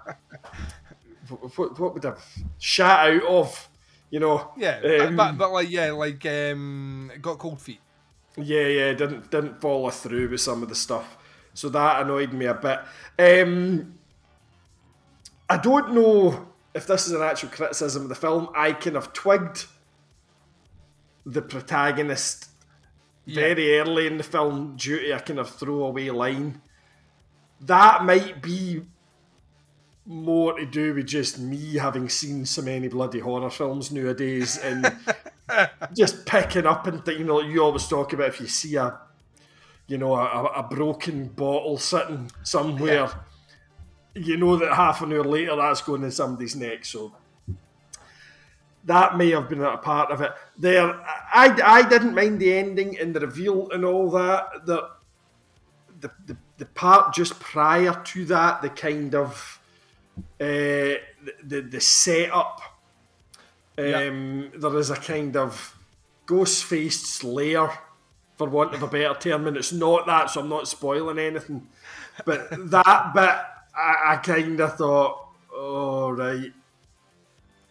what, what would I shout out of, you know? Yeah, um, but, but like, yeah, like, um, got cold feet. Yeah, yeah, didn't, didn't follow through with some of the stuff. So that annoyed me a bit. Um, I don't know if this is an actual criticism of the film. I kind of twigged the protagonist yeah. very early in the film due to a kind of throwaway line. That might be more to do with just me having seen so many bloody horror films nowadays and just picking up and you know, you always talk about if you see a you know, a, a broken bottle sitting somewhere, yeah. you know that half an hour later that's going in somebody's neck, so that may have been a part of it. There, I, I didn't mind the ending and the reveal and all that, the, the, the, the part just prior to that, the kind of, uh, the, the, the setup, um, yeah. there is a kind of ghost-faced slayer for want of a better term, and it's not that, so I'm not spoiling anything. But that bit, I, I kind of thought, oh, right,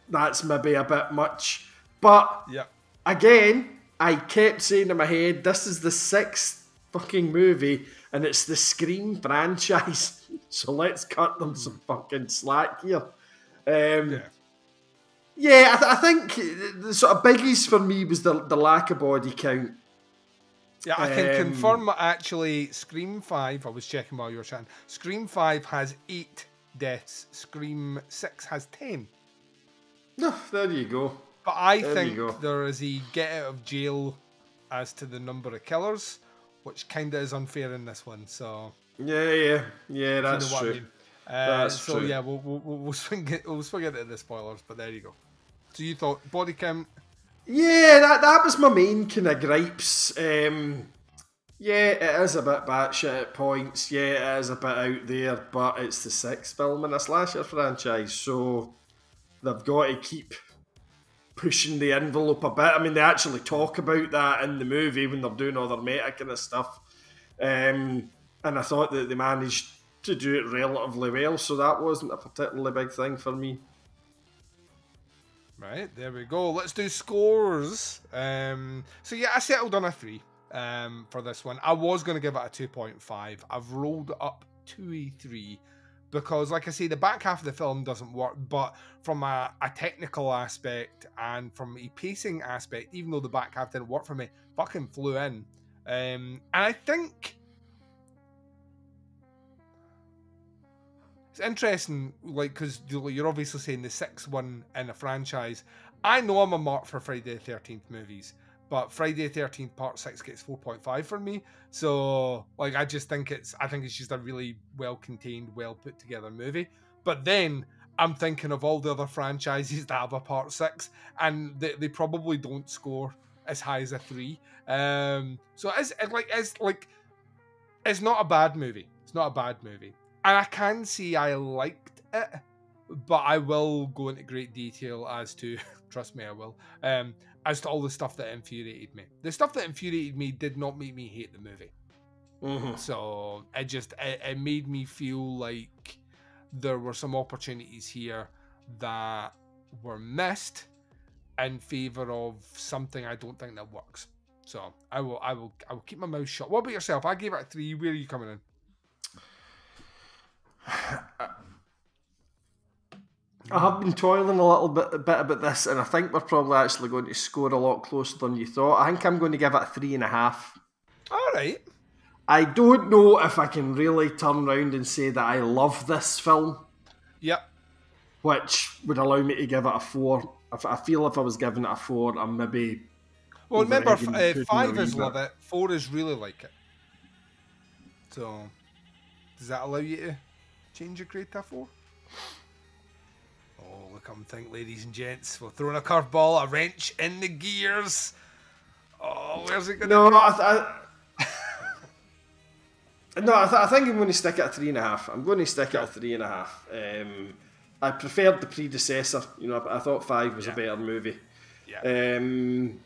that's maybe a bit much. But, yep. again, I kept saying in my head, this is the sixth fucking movie, and it's the Scream franchise, so let's cut them some fucking slack here. Um, yeah. Yeah, I, th I think the sort of biggies for me was the, the lack of body count. Yeah, I can um, confirm, actually, Scream five, I was checking while you were chatting, Scream five has eight deaths, Scream six has ten. No, there you go. But I there think there is a get out of jail as to the number of killers, which kind of is unfair in this one, so... Yeah, yeah, yeah, that's you know true. I mean. uh, that's so, true. yeah, we'll, we'll, we'll, swing it, we'll swing it at the spoilers, but there you go. So you thought body count... Yeah, that, that was my main kind of gripes. Um, yeah, it is a bit batshit at points. Yeah, it is a bit out there, but it's the sixth film in a slasher franchise, so they've got to keep pushing the envelope a bit. I mean, they actually talk about that in the movie when they're doing all their meta kind of stuff. Um, and I thought that they managed to do it relatively well, so that wasn't a particularly big thing for me. Right, there we go. Let's do scores. Um, so, yeah, I settled on a three um, for this one. I was going to give it a two point five. I've rolled up to a three because, like I say, the back half of the film doesn't work, but from a, a technical aspect and from a pacing aspect, even though the back half didn't work for me, fucking flew in. Um, and I think... It's interesting, like, because you're obviously saying the sixth one in a franchise. I know I'm a mark for Friday the thirteenth movies, but Friday the thirteenth Part Six gets four point five for me. So, like, I just think it's, I think it's just a really well-contained, well-put-together movie. But then I'm thinking of all the other franchises that have a Part Six, and they, they probably don't score as high as a three. Um, so it's like, it's like, it's not a bad movie. It's not a bad movie. And I can see I liked it, but I will go into great detail as to, trust me I will, um, as to all the stuff that infuriated me. The stuff that infuriated me did not make me hate the movie. Mm-hmm. So it just, it, it made me feel like there were some opportunities here that were missed in favour of something I don't think that works. So I will, I will, I will keep my mouth shut. What about yourself? I gave it a three. Where are you coming in? I have been toiling a little bit, a bit about this, and I think we're probably actually going to score a lot closer than you thought. I think I'm going to give it a three and a half. All right. I don't know if I can really turn around and say that I love this film. Yep. Which would allow me to give it a four. I feel if I was giving it a four, I'm maybe... Well, remember, uh, five is love it, four is really like it. So, does that allow you to... change your grade to four? Oh, look, I'm thinking, ladies and gents, we're throwing a curveball, a wrench in the gears. Oh, where's it going? No, no, I, th I... no I, th I think I'm going to stick at a three and a half. I'm going to stick yeah. at a three and a half. Um, I preferred the predecessor. You know, I thought five was yeah. a better movie. Yeah. Um,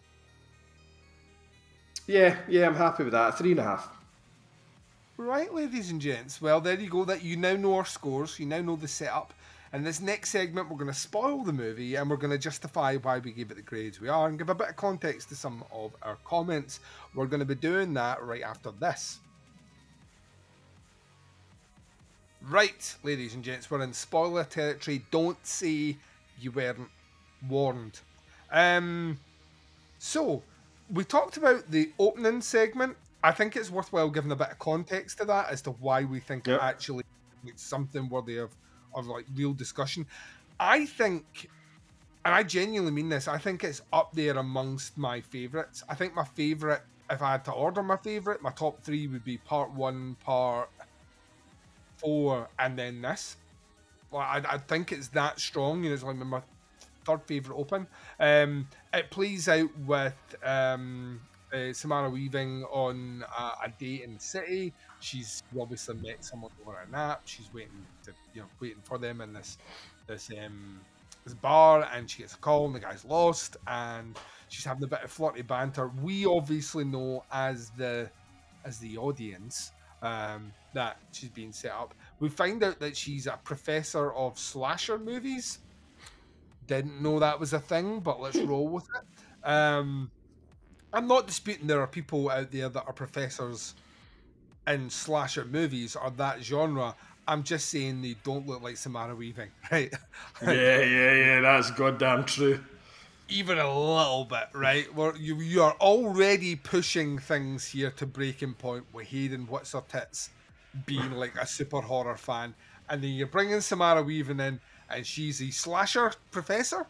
yeah, yeah, I'm happy with that. Three and a half. Right, ladies and gents, well, there you go. That you now know our scores, you now know the setup. And this next segment, we're going to spoil the movie and we're going to justify why we gave it the grades we are and give a bit of context to some of our comments. We're going to be doing that right after this. Right, ladies and gents, we're in spoiler territory. Don't say you weren't warned. Um, so, we talked about the opening segment. I think it's worthwhile giving a bit of context to that as to why we think yep. it actually it's something worthy of, of like real discussion. I think, and I genuinely mean this, I think it's up there amongst my favourites. I think my favourite, if I had to order my favourite, my top three would be part one, part four, and then this. Well, I, I think it's that strong. You know, it's like my third favourite open. Um, it plays out with... Um, Uh, Samara Weaving on uh, a date in the city. She's obviously met someone over a nap. She's waiting to, you know, waiting for them in this this um this bar, and she gets a call, and the guy's lost, and she's having a bit of flirty banter. We obviously know as the as the audience um, that she's being set up. We find out that she's a professor of slasher movies. Didn't know that was a thing, but let's roll with it. Um, I'm not disputing there are people out there that are professors in slasher movies or that genre. I'm just saying they don't look like Samara Weaving, right? Yeah, yeah, yeah, that's goddamn true. Even a little bit, right? Well, you, you are already pushing things here to breaking point with Hayden What's Her Tits being like a super horror fan. And then you're bringing Samara Weaving in and she's a slasher professor.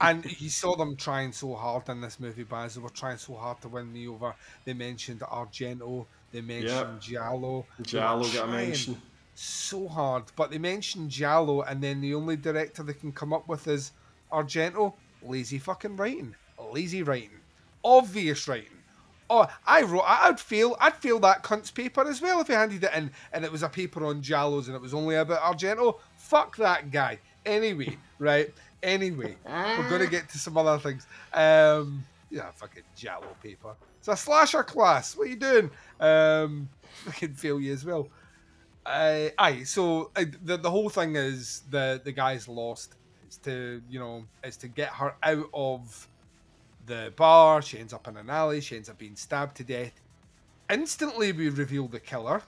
And you saw them trying so hard in this movie, Baz. They were trying so hard to win me over. They mentioned Argento. They mentioned yep. Giallo. Giallo got mentioned so hard, but they mentioned Giallo, and then the only director they can come up with is Argento. Lazy fucking writing, lazy writing, obvious writing. Oh, I wrote. I'd fail. I'd fail that cunt's paper as well if he handed it in, and it was a paper on Giallos, and it was only about Argento. Fuck that guy. Anyway, right. Anyway, we're gonna get to some other things. Um, yeah, fucking Giallo paper. It's a slasher class. What are you doing? Um, I can fail you as well. Uh, aye, so uh, the the whole thing is the the guy's lost. It's to you know, it's to get her out of the bar. She ends up in an alley. She ends up being stabbed to death. Instantly, we reveal the killer.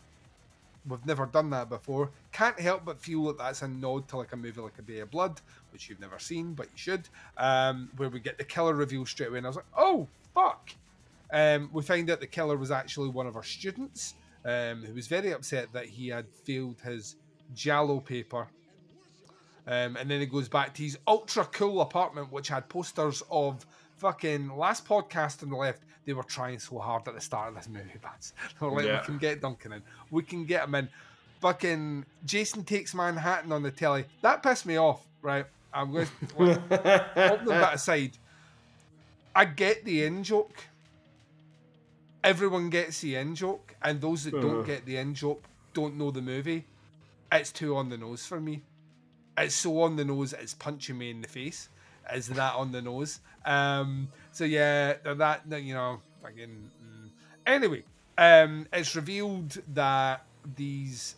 We've never done that before. Can't help but feel that that's a nod to like a movie like A Bay of Blood, which you've never seen but you should. Um, where we get the killer reveal straight away, and I was like, oh fuck. Um, we find out the killer was actually one of our students um, who was very upset that he had failed his Giallo paper. Um, and then he goes back to his ultra cool apartment, which had posters of fucking Last Podcast on the Left. They were trying so hard at the start of this movie, Baz. They were like, yeah. we can get Duncan in. We can get him in. Fucking Jason Takes Manhattan on the telly. That pissed me off, right? I'm going to put that aside. I get the in joke. Everyone gets the in joke, and those that don't get the in joke don't know the movie. It's too on the nose for me. It's so on the nose, it's punching me in the face. Is that on the nose? Um, so yeah, that you know, fucking. Anyway, um, it's revealed that these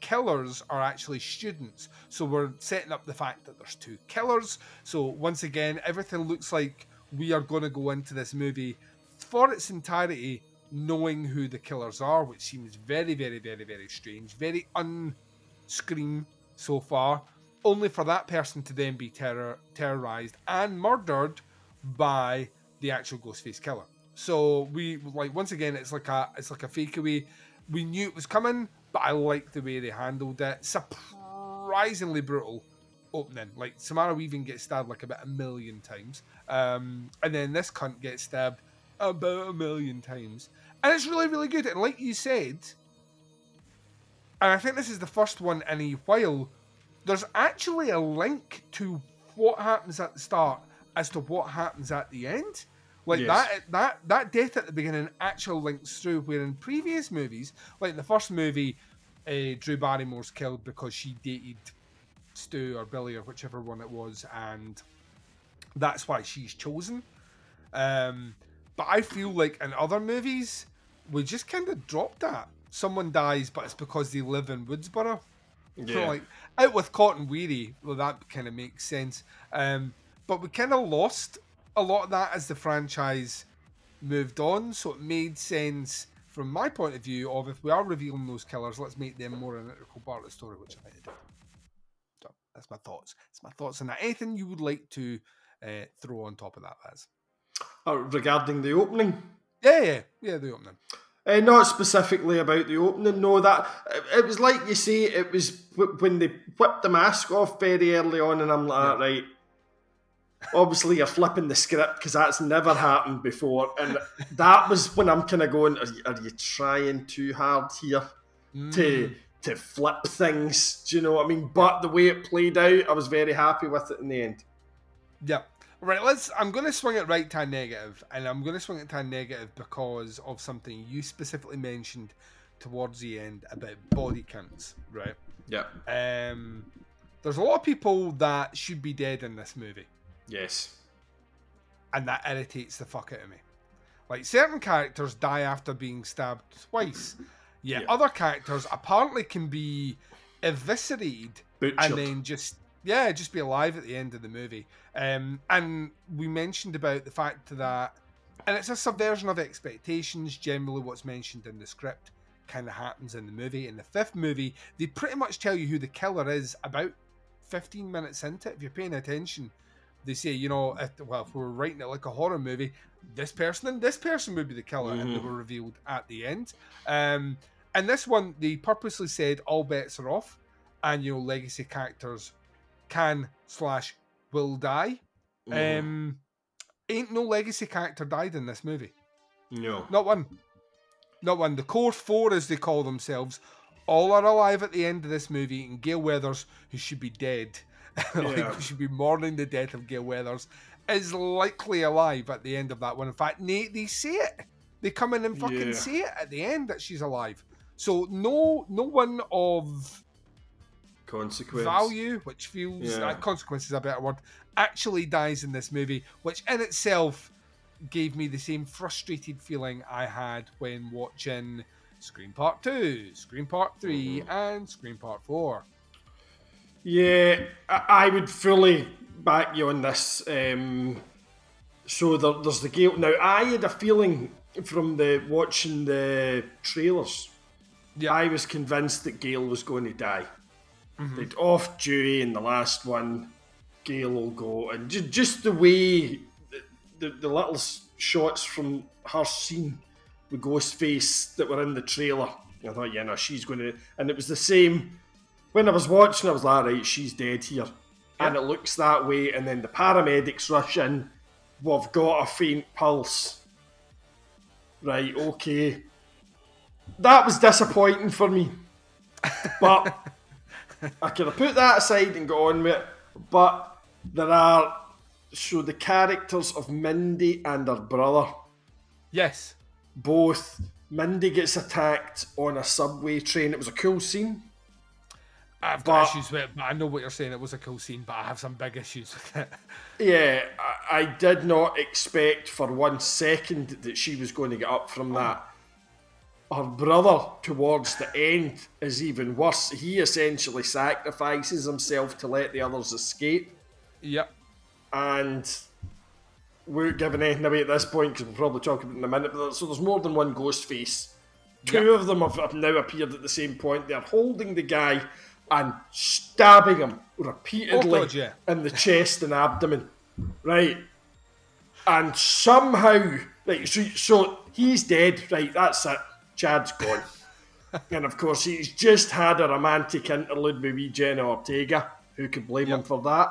killers are actually students. So we're setting up the fact that there's two killers. So once again, everything looks like we are going to go into this movie for its entirety knowing who the killers are, which seems very, very, very, very strange. Very unscreen so far, only for that person to then be terror terrorized and murdered by the actual Ghostface killer. So we like once again, it's like a it's like a fake away. We knew it was coming, but I like the way they handled it. Surprisingly brutal opening. Like Samara Weaving gets stabbed like about a million times, um, and then this cunt gets stabbed about a million times, and it's really, really good. And like you said, and I think this is the first one in a while, there's actually a link to what happens at the start as to what happens at the end. Like yes. that, that, that death at the beginning actually links through. Where in previous movies, like in the first movie, uh, Drew Barrymore's killed because she dated Stu or Billy or whichever one it was, and that's why she's chosen. Um. But I feel like in other movies, we just kind of drop that. Someone dies, but it's because they live in Woodsboro. Yeah. So like, out with Cotton Weary, well, that kind of makes sense. Um, but we kind of lost a lot of that as the franchise moved on. So it made sense from my point of view of if we are revealing those killers, let's make them more an integral part of the story, which I think they do. So that's my thoughts. That's my thoughts on that. Anything you would like to uh, throw on top of that, Baz? Uh, regarding the opening, yeah, yeah, yeah, the opening. Uh, not specifically about the opening. No, that it, it was like you say. It was w when they whipped the mask off very early on, and I'm like, yeah. right. Obviously, you're flipping the script because that's never happened before, and that was when I'm kind of going, "Are you, are you trying too hard here mm. to to flip things?" Do you know what I mean? But the way it played out, I was very happy with it in the end. Yeah. Right, let's. I'm going to swing it right to a negative, and I'm going to swing it to a negative because of something you specifically mentioned towards the end about body counts, right? Yeah. Um, there's a lot of people that should be dead in this movie. Yes. and that irritates the fuck out of me. Like, certain characters die after being stabbed twice. Yeah, yeah. Other characters apparently can be eviscerated Butchered. and then just yeah, just be alive at the end of the movie. Um, and we mentioned about the fact that, and it's a subversion of expectations. Generally, what's mentioned in the script kind of happens in the movie. In the fifth movie, they pretty much tell you who the killer is about fifteen minutes into it. If you're paying attention, they say, you know, if, well, if we were writing it like a horror movie, this person and this person would be the killer, mm-hmm. and they were revealed at the end. Um, and this one, they purposely said all bets are off, and, you know, legacy characters can slash will die. Mm. Um, ain't no legacy character died in this movie. No. Not one. Not one. The core four, as they call themselves, all are alive at the end of this movie, and Gail Weathers, who should be dead, yeah. like who should be mourning the death of Gail Weathers, is likely alive at the end of that one. In fact, Nate, they say it. They come in and fucking yeah. say it at the end that she's alive. So no, no one of... consequence. Value, which feels... Yeah. Uh, consequence is a better word. Actually dies in this movie, which in itself gave me the same frustrated feeling I had when watching Scream Part two, Scream Part three, mm-hmm. and Scream Part four. Yeah, I would fully back you on this. Um, so there, there's the guilt. Now, I had a feeling from the watching the trailers, yeah. I was convinced that Gail was going to die. Mm-hmm. They'd off Dewey in the last one, Gail will go, and ju just the way the, the, the little shots from her scene with Ghostface that were in the trailer, I thought, yeah, no, she's going to, and it was the same when I was watching. I was like, right, she's dead here, yeah. and it looks that way, and then the paramedics rush in. We've got a faint pulse, right? Okay, that was disappointing for me, but. I could have put that aside and got on with it, but there are, so the characters of Mindy and her brother. Yes. Both. Mindy gets attacked on a subway train. It was a cool scene. I've got but, issues with it, but I know what you're saying. It was a cool scene, but I have some big issues with it. Yeah, I, I did not expect for one second that she was going to get up from that. Her brother, towards the end, is even worse. He essentially sacrifices himself to let the others escape. Yep. And we aren't giving anything away at this point, because we'll probably talk about it in a minute. But so there's more than one ghost face. Two yep. of them have, have now appeared at the same point. They're holding the guy and stabbing him repeatedly oh, God, yeah. in the chest and abdomen. Right. And somehow... Right, so, so he's dead. Right, that's it. Chad's gone. And of course, he's just had a romantic interlude with wee Jenna Ortega. Who could blame yep. him for that?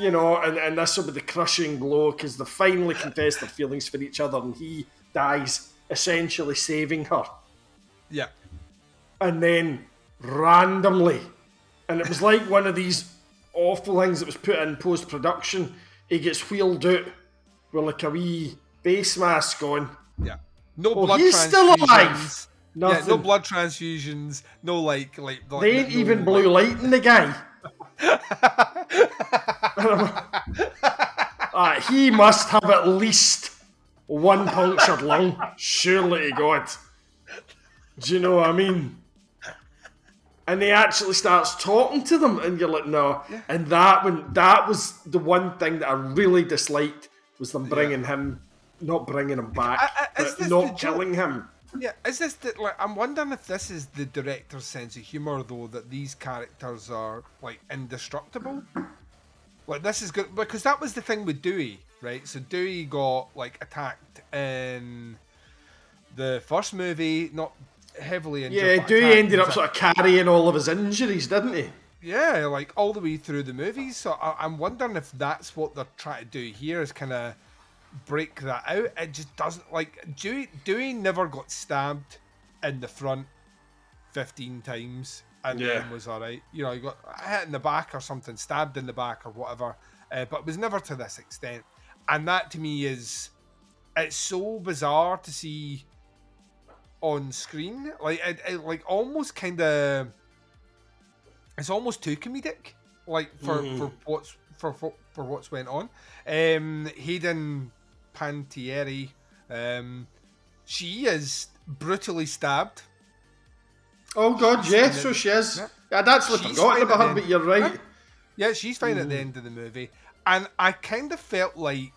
You know, and, and this will be the crushing blow, because they finally confess their feelings for each other, and he dies, essentially saving her. Yeah. And then, randomly, and it was like one of these awful things that was put in post-production, he gets wheeled out with like a wee face mask on. Yeah. No oh, blood he's still alive. Yeah, no blood transfusions. No like, like. like they ain't no even blood. Blue lighting the guy. uh, he must have at least one punctured lung. Surely to God. Do you know what I mean? And he actually starts talking to them, and you're like, no. Yeah. And that when that was the one thing that I really disliked was them bringing yeah. him. Not bringing him back, I, I, but not killing him. Yeah, is this the, like? I'm wondering if this is the director's sense of humor, though, that these characters are like indestructible. Like this is good, because that was the thing with Dewey, right? So Dewey got like attacked in the first movie, not heavily injured. Yeah, Dewey ended up sort of carrying all of his injuries, didn't he? Yeah, like all the way through the movies. So I, I'm wondering if that's what they're trying to do here, is kind of. Break that out. It just doesn't, like, Dewey, Dewey never got stabbed in the front fifteen times and yeah. then was all right. You know, he got hit in the back or something, stabbed in the back or whatever, uh, but it was never to this extent. And that to me is, it's so bizarre to see on screen. Like, it, it, like almost kind of, it's almost too comedic. Like for, mm. for what's for for, for what's went on. Um, Hayden Panettiere, um, she is brutally stabbed. Oh God, she's yes, so she is. Yeah. I'd actually she's forgotten about her, end, but you're right. Yeah, yeah she's fine mm. at the end of the movie, and I kind of felt like,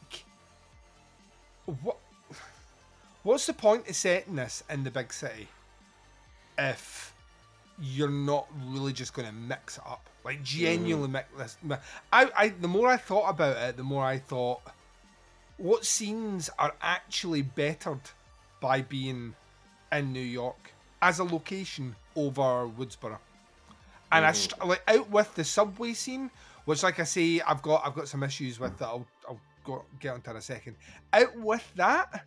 what? What's the point of setting this in the big city if you're not really just going to mix it up? Like, genuinely mm. mix this. I, I, the more I thought about it, the more I thought, what scenes are actually bettered by being in New York as a location over Woodsboro? And mm. I, like, out with the subway scene, which, like I say, I've got, I've got some issues with that. I'll, I'll go, get onto in a second. Out with that.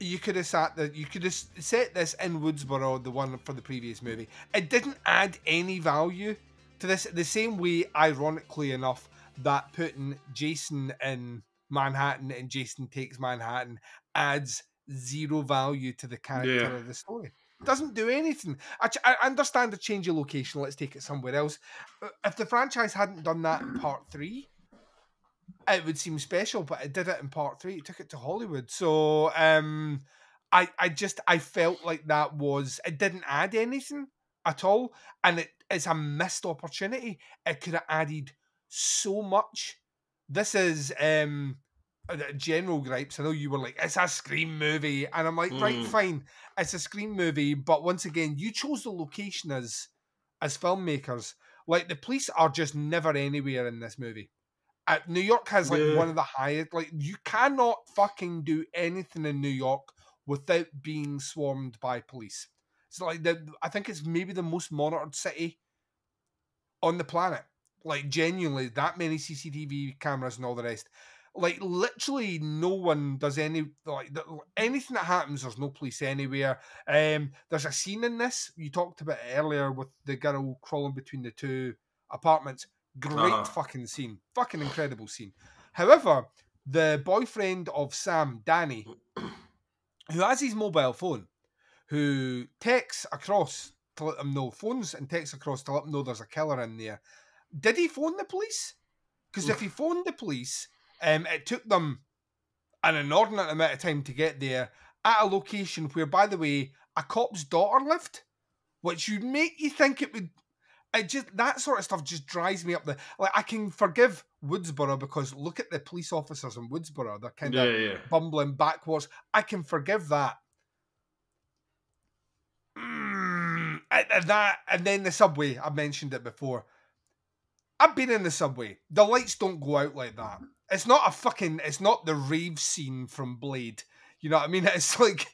You could have sat that. You could have set this in Woodsboro, the one for the previous movie. It didn't add any value to this. The same way, ironically enough, that putting Jason in Manhattan and Jason Takes Manhattan adds zero value to the character yeah. of the story. It doesn't do anything. I, I understand the change of location. Let's take it somewhere else. If the franchise hadn't done that in part three, it would seem special, but it did it in part three. It took it to Hollywood. So um, I, I just, I felt like that was, it didn't add anything at all. And it, it's a missed opportunity. It could have added so much. This is um, general gripes. I know you were like, it's a Scream movie. And I'm like, mm. right, fine. It's a Scream movie. But once again, you chose the location as, as filmmakers. Like, the police are just never anywhere in this movie. Uh, New York has like yeah. one of the highest. Like, you cannot fucking do anything in New York without being swarmed by police. It's like the, I think it's maybe the most monitored city on the planet. Like, genuinely, that many C C T V cameras and all the rest. Like, literally, no one does any like the, anything that happens. There's no police anywhere. Um, there's a scene in this you talked about earlier with the girl crawling between the two apartments. Great uh-huh. fucking scene. Fucking incredible scene. However, the boyfriend of Sam, Danny, who has his mobile phone, who texts across to let them know, phones and texts across to let them know there's a killer in there. Did he phone the police? Because if he phoned the police, um, it took them an inordinate amount of time to get there at a location where, by the way, a cop's daughter lived, which would make you think it would... It just, that sort of stuff just drives me up the... Like, I can forgive Woodsboro because look at the police officers in Woodsboro. They're kind yeah, of yeah. bumbling backwards. I can forgive that. Mm, that. And then the subway. I mentioned it before. I've been in the subway. The lights don't go out like that. It's not a fucking... It's not the rave scene from Blade. You know what I mean? It's like...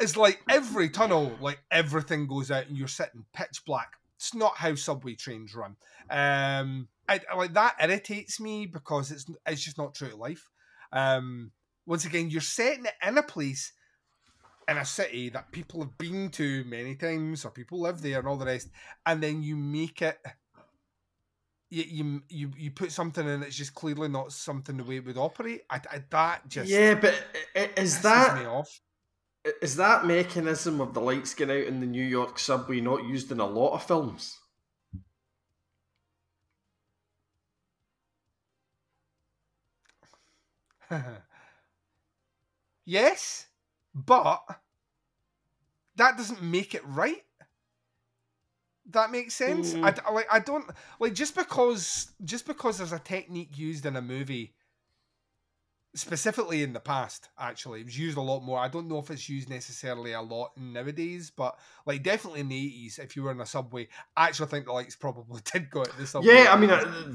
It's like every tunnel, like everything goes out and you're sitting pitch black. It's not how subway trains run. Um, I, I, like that irritates me because it's it's just not true to life. Um, once again, you're setting it in a place, in a city that people have been to many times, or people live there, and all the rest, and then you make it. You you you, you put something in that's just clearly not something the way it would operate. I, I, that just yeah, but is that me off. Is that mechanism of the lights going out in the New York subway not used in a lot of films? Yes, but that doesn't make it right. That makes sense. Mm. I like. I don't like just because just because there's a technique used in a movie. Specifically in the past, actually. It was used a lot more. I don't know if it's used necessarily a lot nowadays, but like definitely in the eighties, if you were in a subway, I actually think the lights probably did go out of the subway. Yeah, I mean,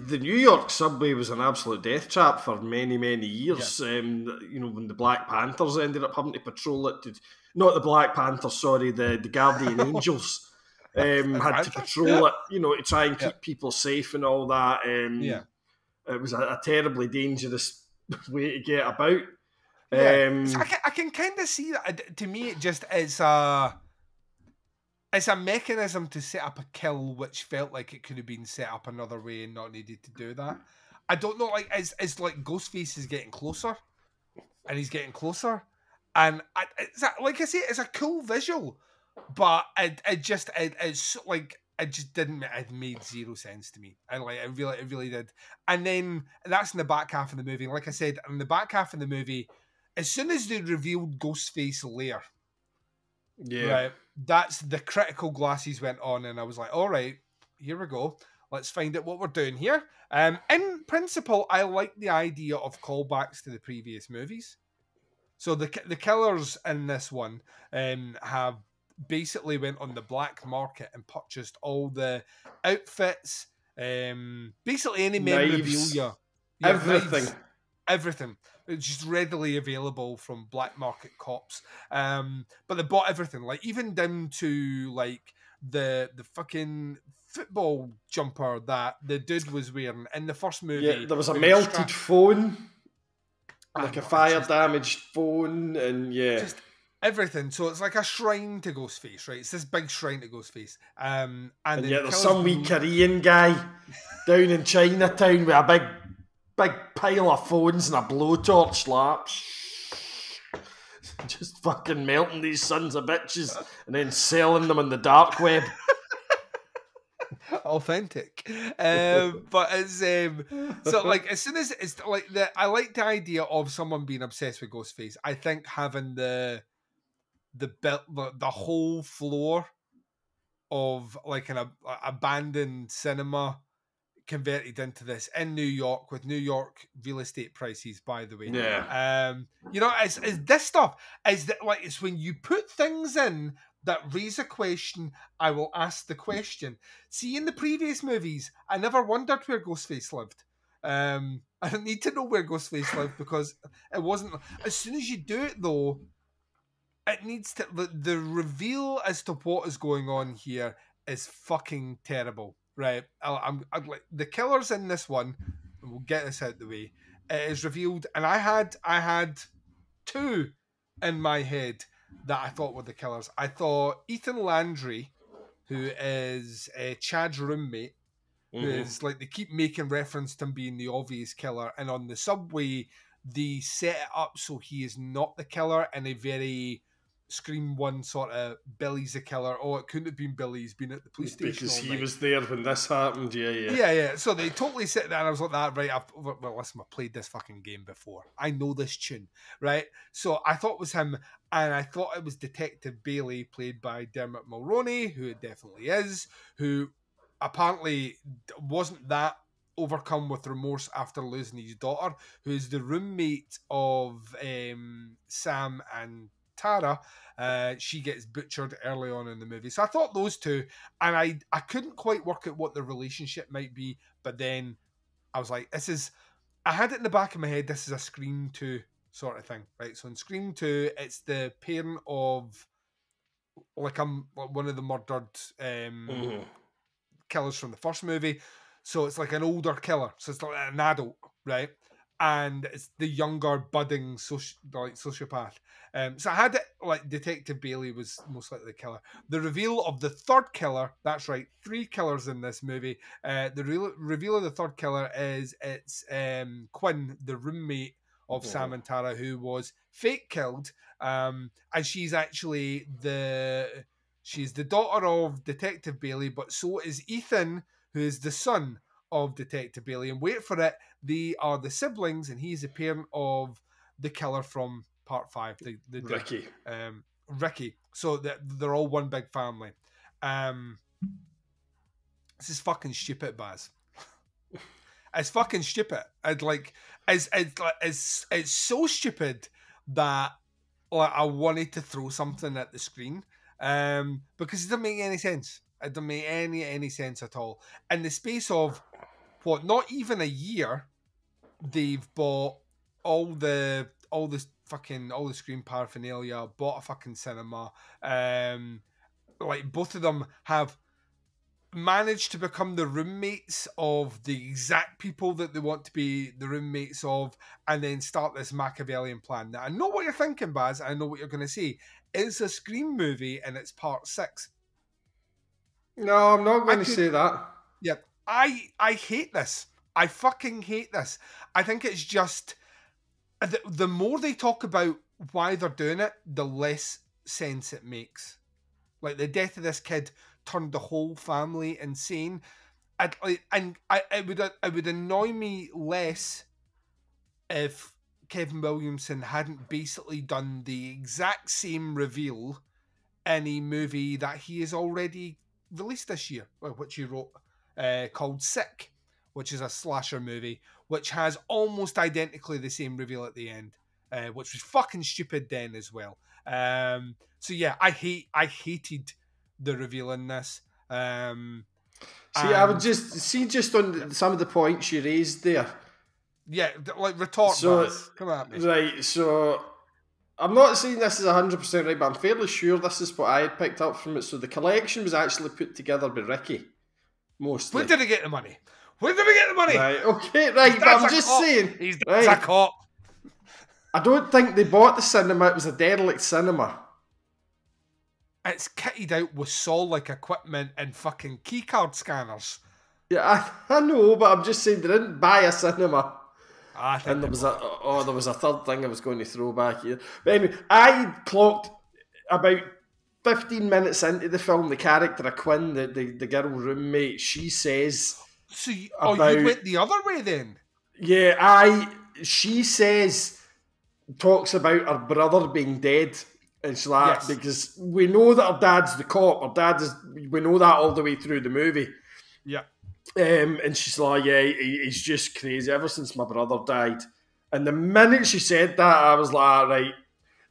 the New York subway was an absolute death trap for many, many years. Yeah. Um, you know, when the Black Panthers ended up having to patrol it. To, not the Black Panthers, sorry, the, the Guardian Angels um, had to patrol yeah. it, you know, to try and keep yeah. people safe and all that. Um, yeah. It was a, a terribly dangerous way to get about. Yeah. Um, so I can, I can kind of see that. To me, it just is a, it's a mechanism to set up a kill, which felt like it could have been set up another way and not needed to do that. I don't know. Like, it's, it's like Ghostface is getting closer, and he's getting closer, and I, it's a, like I say, it's a cool visual, but it, it just it, it's like it just didn't, it made zero sense to me. I like it really, it really did. And then that's in the back half of the movie. Like I said, in the back half of the movie, as soon as they revealed Ghostface Lair, yeah, right, that's the critical glasses went on, and I was like, all right, here we go. Let's find out what we're doing here. Um, in principle, I like the idea of callbacks to the previous movies. So the the killers in this one um, have basically went on the black market and purchased all the outfits, um, basically any memorabilia. Yeah, everything. Knives, everything. It's just readily available from black market cops. Um, but they bought everything, like even down to like the the fucking football jumper that the dude was wearing in the first movie. Yeah, there was a melted strapped phone, like a fire-damaged phone, and yeah, just everything. So it's like a shrine to Ghostface, right? It's this big shrine to Ghostface. Um, and, and yeah, there's some wee Korean guy down in Chinatown with a big, big pile of phones and a blowtorch, like, just fucking melting these sons of bitches and then selling them on the dark web. Authentic. Um, but it's um, so like as soon as it's like the I like the idea of someone being obsessed with Ghostface. I think having the the belt the, the whole floor of like an ab abandoned cinema converted into this in New York, with New York real estate prices, by the way. Yeah. Um, you know, it's, it's this stuff is that like it's when you put things in that raise a question, I will ask the question. See, in the previous movies, I never wondered where Ghostface lived. Um, I don't need to know where Ghostface lived because it wasn't... As soon as you do it, though, it needs to... The, the reveal as to what is going on here is fucking terrible, right? I'll, I'm, I'm like, the killer's in this one, we'll get this out of the way, it is revealed, and I had I had two in my head that I thought were the killers. I thought Ethan Landry, who is uh, Chad's roommate, mm-hmm. who is like, they keep making reference to him being the obvious killer, and on the subway, they set it up so he is not the killer in a very Scream one sort of, Billy's the killer. Oh, it couldn't have been Billy, he's been at the police station because he was there when this happened, yeah, yeah. Yeah, yeah, so they totally sit there and I was like, that, right, I've, well, listen, I've played this fucking game before. I know this tune, right? So I thought it was him, and I thought it was Detective Bailey, played by Dermot Mulroney, who it definitely is, who apparently wasn't that overcome with remorse after losing his daughter, who is the roommate of um, Sam and Tara. Uh, she gets butchered early on in the movie. So I thought those two, and I, I couldn't quite work out what the relationship might be, but then I was like, this is, I had it in the back of my head, this is a Scream two sort of thing, right? So in Scream two, it's the parent of, like, I'm one of the murdered um, mm-hmm. killers from the first movie. So it's like an older killer. So it's like an adult, right? And it's the younger, budding soci like sociopath. Um, so I had it like Detective Bailey was most likely the killer. The reveal of the third killer, that's right, three killers in this movie. Uh, the re reveal of the third killer is it's um, Quinn, the roommate of yeah. Sam and Tara, who was fake killed. Um, and she's actually the, she's the daughter of Detective Bailey, but so is Ethan, who is the son of Detective Bailey, and wait for it, they are the siblings, and he's the parent of the killer from part five, the, the Ricky. Um, Ricky. So they're, they're all one big family. Um, this is fucking stupid, Baz. It's fucking stupid. I'd like, it's, it's, it's, it's so stupid that like, I wanted to throw something at the screen um, because it doesn't make any sense. It doesn't make any, any sense at all. In the space of, what, not even a year, they've bought all the, all the fucking, all the Scream paraphernalia, bought a fucking cinema. Um, like, both of them have managed to become the roommates of the exact people that they want to be the roommates of, and then start this Machiavellian plan. Now, I know what you're thinking, Baz, I know what you're going to say. It's a Scream movie, and it's part six. No, I'm not going I to could, say that. Yeah, I I hate this. I fucking hate this. I think it's just the, the more they talk about why they're doing it, the less sense it makes. Like the death of this kid turned the whole family insane. I'd, I, and I, it would it would annoy me less if Kevin Williamson hadn't basically done the exact same reveal in a movie that he has already released this year, which he wrote, uh, called Sick, which is a slasher movie, which has almost identically the same reveal at the end, uh, which was fucking stupid then as well. Um, so yeah, I hate, I hated the reveal in this. Um, See, and, I would just see just on some of the points you raised there. Yeah, like retort. So, Baz, come at me. Right, so I'm not saying this is one hundred percent right, but I'm fairly sure this is what I had picked up from it. So the collection was actually put together by Ricky, mostly. When did he get the money? When did we get the money? Right, okay, right, but I'm just cop. saying. He's right. a cop. I don't think they bought the cinema, it was a derelict cinema. It's kitted out with saw-like equipment and fucking keycard scanners. Yeah, I, I know, but I'm just saying they didn't buy a cinema. I think and there was a, oh, there was a third thing I was going to throw back here. But anyway, I clocked about fifteen minutes into the film, the character of Quinn, the, the, the girl roommate, she says... So you, oh, about, you went the other way then? Yeah, I. She says, talks about her brother being dead, and she's like, yes. because we know that her dad's the cop. Her dad is. We know that all the way through the movie. Yeah. Um, and she's like, yeah, he, he's just crazy. Ever since my brother died, and the minute she said that, I was like, right.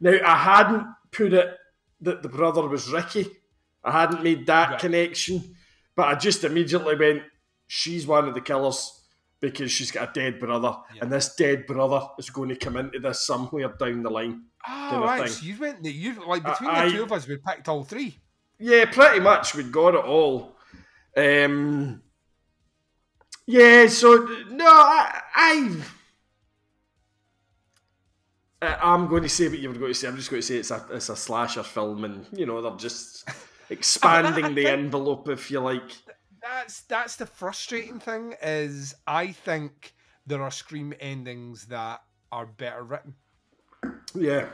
Now I hadn't put it that the brother was Ricky. I hadn't made that right. connection, but I just immediately went. She's one of the killers because she's got a dead brother, yeah. and this dead brother is going to come into this somewhere down the line. Oh, right. So you went, you like between I, the two I, of us, we picked all three. Yeah, pretty much. We got it all. Um, yeah. So no, I, I, I'm going to say what you were going to say. I'm just going to say it's a, it's a slasher film, and you know they're just expanding the envelope, if you like. That's that's the frustrating thing is I think there are Scream endings that are better written. Yeah,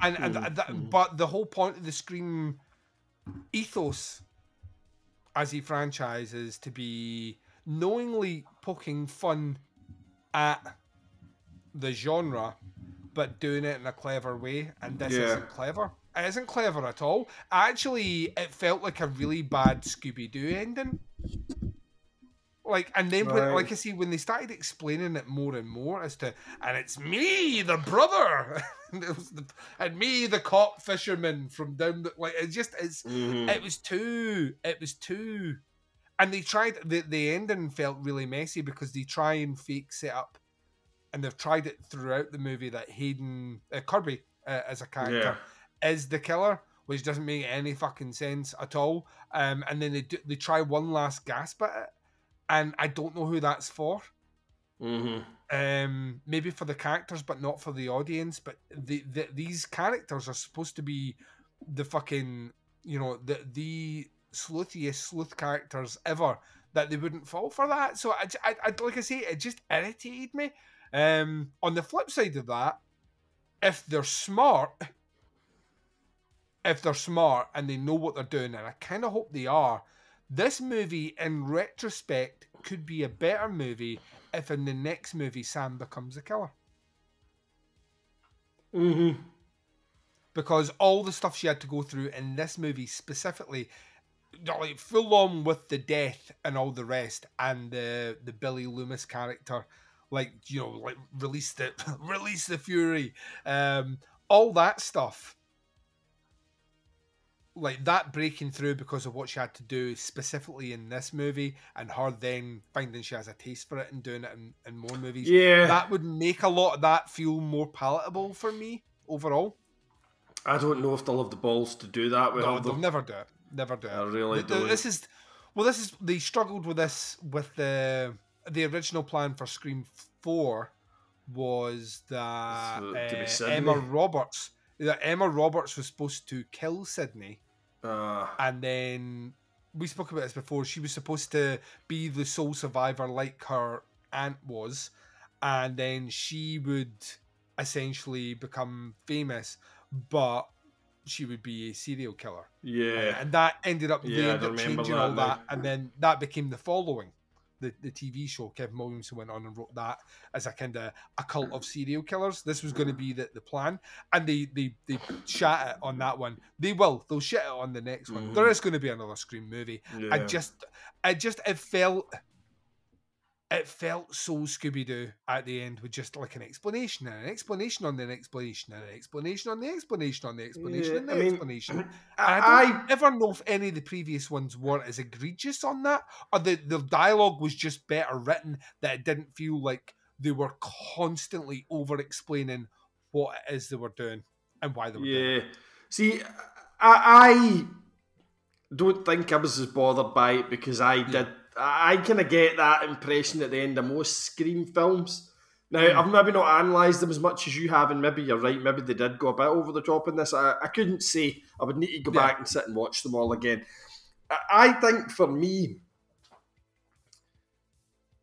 and and mm. that, but the whole point of the Scream ethos as a franchise is to be knowingly poking fun at the genre, but doing it in a clever way. And this yeah. isn't clever. It isn't clever at all. Actually, it felt like a really bad Scooby-Doo ending. Like, and then, right. when, like I see, when they started explaining it more and more as to, and it's me, the brother, and, it was the, and me, the cop fisherman from down the, like, it just, it's, mm-hmm. it was too, it was too, and they tried, the, the ending felt really messy because they try and fake set up, and they've tried it throughout the movie that Hayden, uh, Kirby, uh, as a character, yeah. is the killer, which doesn't make any fucking sense at all. Um, and then they do, they try one last gasp at it, and I don't know who that's for. Mm-hmm. Um, maybe for the characters, but not for the audience. But the, the, these characters are supposed to be the fucking, you know, the the sleuthiest sleuth characters ever, that they wouldn't fall for that. So, I, I, I, like I say, it just irritated me. Um, on the flip side of that, if they're smart... if they're smart and they know what they're doing, and I kind of hope they are, this movie, in retrospect, could be a better movie if in the next movie, Sam becomes a killer. Mm-hmm. Because all the stuff she had to go through in this movie specifically, like full on with the death and all the rest, and the, the Billy Loomis character, like, you know, like release the, release the fury, um, all that stuff. Like that breaking through because of what she had to do specifically in this movie, and her then finding she has a taste for it and doing it in, in more movies. Yeah, that would make a lot of that feel more palatable for me overall. I don't know if they'll have the balls to do that. With no, they'll them. never do it. Never do it. I really they, don't. This is well. This is they struggled with this with the the original plan for Scream Four was that uh, Emma Roberts that Emma Roberts was supposed to kill Sydney. Uh, and then we spoke about this before. She was supposed to be the sole survivor, like her aunt was, and then she would essentially become famous. But she would be a serial killer. Yeah. Uh, and that ended up, yeah, they ended up changing that, all that. Like... And then that became The Following, the, the T V show. Kevin Williamson went on and wrote that as a kind of a cult of serial killers. This was going to be the, the plan. And they, they, they shat it on that one. They will. They'll shit it on the next one. Mm-hmm. There is going to be another Scream movie. Yeah. I just, I just, it felt... It felt so Scooby-Doo at the end with just like an explanation and an explanation on the explanation and an explanation on the explanation on the explanation yeah, and the I mean, explanation. I don't I, ever know if any of the previous ones were as egregious on that, or the, the dialogue was just better written, that it didn't feel like they were constantly over-explaining what it is they were doing and why they were yeah. doing it. See, I, I don't think I was as bothered by it because I yeah. did... I kind of get that impression at the end of most Scream films. Now, mm. I've maybe not analysed them as much as you have, and maybe you're right, maybe they did go a bit over the top in this. I, I couldn't say. I would need to go yeah. back and sit and watch them all again. I, I think, for me,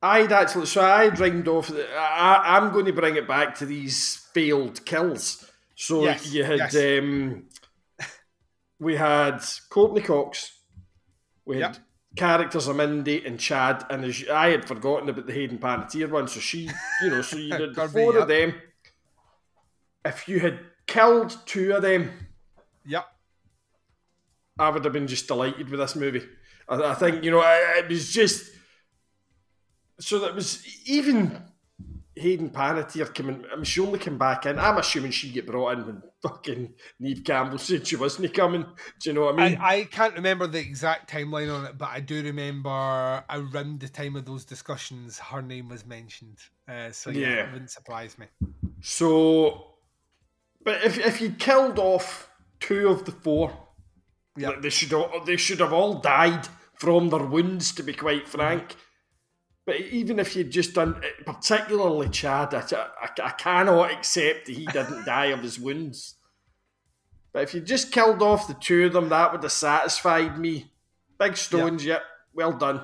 I'd actually... So I rhymed off... I, I'm going to bring it back to these failed kills. So yes. you had... Yes. Um, we had Courtney Cox. We had... Yep. Characters Amindi and Chad, and as you, I had forgotten about the Hayden Panettiere one, so she, you know, so you did four of them. If you had killed two of them, yep, I would have been just delighted with this movie. I, I think, you know, I, it was just so that was even Hayden Panettiere coming. I mean, she only came back in. I'm assuming she get brought in when fucking Neve Campbell said she wasn't coming. Do you know what I mean? I, I can't remember the exact timeline on it, but I do remember around the time of those discussions, her name was mentioned. Uh, so yeah, yeah, it wouldn't surprise me. So, but if if you killed off two of the four, yeah, like they should all, they should have all died from their wounds, to be quite frank. Mm-hmm. But even if you'd just done, particularly Chad, I, I, I cannot accept that he didn't die of his wounds. But if you just killed off the two of them, that would have satisfied me. Big stones, yep, yep, well done.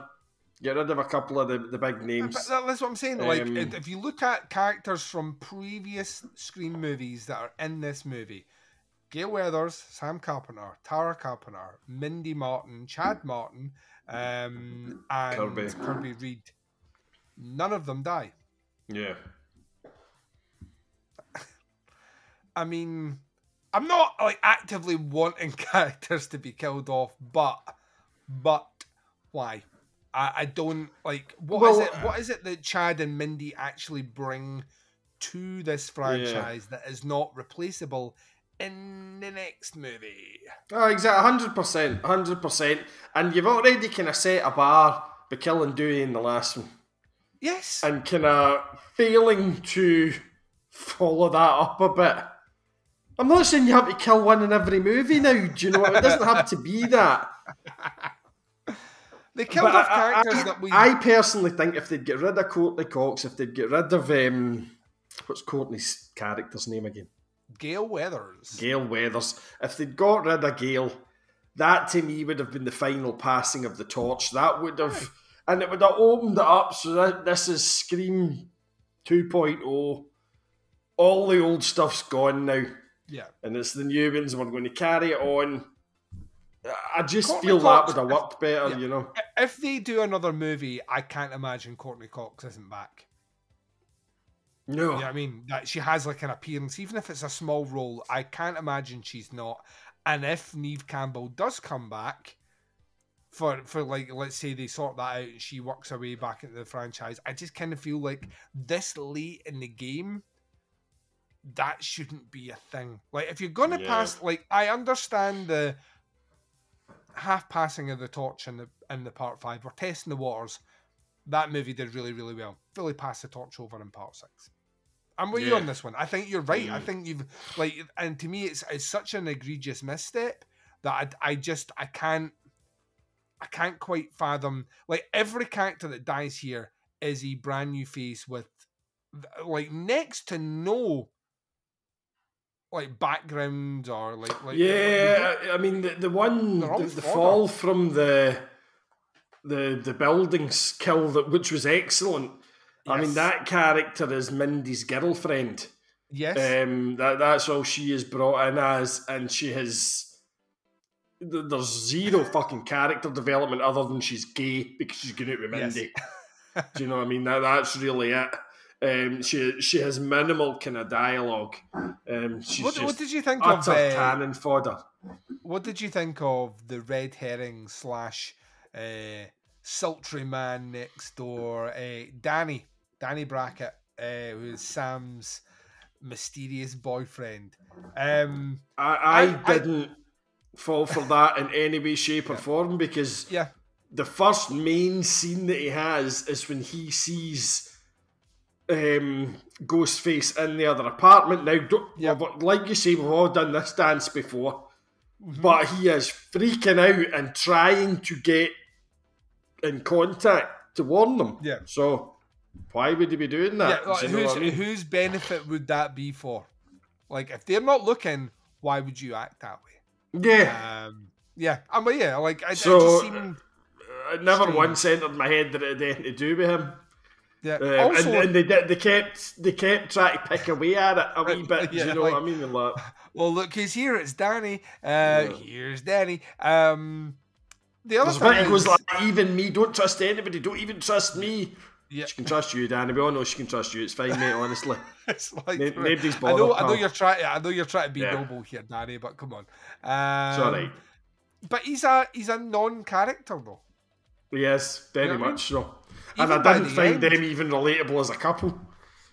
Get rid of a couple of the, the big names. But that's what I'm saying. Um, like, if you look at characters from previous Scream movies that are in this movie, Gail Weathers, Sam Carpenter, Tara Carpenter, Mindy Martin, Chad Martin, um, and Kirby, Kirby Reed. None of them die. Yeah. I mean, I'm not like actively wanting characters to be killed off, but but why? I, I don't like what well, is it what is it that Chad and Mindy actually bring to this franchise yeah. that is not replaceable in the next movie? Oh, exactly. one hundred percent. one hundred percent. And you've already kind of set a bar by killing Dewey in the last one. Yes. And kind of failing to follow that up a bit. I'm not saying you have to kill one in every movie now, do you know? It doesn't have to be that. They killed but off characters I, I, that we... I personally think if they'd get rid of Courtney Cox, if they'd get rid of... Um, what's Courtney's character's name again? Gail Weathers. Gail Weathers. If they'd got rid of Gail, that to me would have been the final passing of the torch. That would have... Right. And it would have opened it up, so that this is Scream two point oh. All the old stuff's gone now. Yeah. And it's the new ones, and we're going to carry it on. I just Courtney feel Cox, that would have worked better, yeah, you know. If they do another movie, I can't imagine Courtney Cox isn't back. No. You know I mean? That she has like an appearance, even if it's a small role, I can't imagine she's not. And if Neve Campbell does come back, For, for like, let's say they sort that out and she works her way back into the franchise, I just kind of feel like this late in the game, that shouldn't be a thing. Like, if you're going to yeah. pass, like, I understand the half-passing of the torch in the, in the part five. We're testing the waters. That movie did really, really well. Really passed the torch over in part six. I'm with yeah. you on this one. I think you're right. Mm. I think you've, like, and to me, it's, it's such an egregious misstep that I, I just, I can't, I can't quite fathom. Like, every character that dies here is a brand new face with, like, next to no, like, background or like. like yeah, like, I mean the the one the, the fall from the the the buildings kill that, which was excellent. Yes. I mean, that character is Mindy's girlfriend. Yes. Um, that, that's all she is brought in as, and she has... There's zero fucking character development other than she's gay because she's going out with Mindy. Yes. Do you know what I mean? That, that's really it. Um, she she has minimal kind of dialogue. Um, she's what, just what did you think of uh, cannon fodder? What did you think of the red herring slash uh, sultry man next door? Uh, Danny Danny Brackett, uh, who's Sam's mysterious boyfriend. Um, I, I, I didn't I, fall for that in any way, shape, or yeah. form because yeah. the first main scene that he has is when he sees um, Ghostface in the other apartment. Now, don't, yeah. like you say, we've all done this dance before, mm-hmm. but he is freaking out and trying to get in contact to warn them. Yeah. So why would he be doing that? Yeah, like, you know who's, I mean? Whose benefit would that be for? Like, if they're not looking, why would you act that way? Yeah, um, yeah, I'm mean, yeah. Like, I, so, I just seem it never strange. once entered my head that it had anything to do with him. Yeah, uh, also, and, and they did. They kept, they kept trying to pick away at it a wee bit. Yeah, do you know like, what I mean? Like, well, look, he's here. It's Danny. Uh, yeah. Here's Danny. Um, the other There's thing is, goes like, even me. Don't trust anybody. Don't even trust me. Yeah. She can trust you, Danny. We all know she can trust you. It's fine, mate. Honestly, it's like N nobody's bothered. I know, I know you're trying. I know you're trying to be yeah. noble here, Danny. But come on, um, it's all right. But he's a he's a non-character though. Yes, very you know much I mean? so. Even and I didn't the find end. them even relatable as a couple.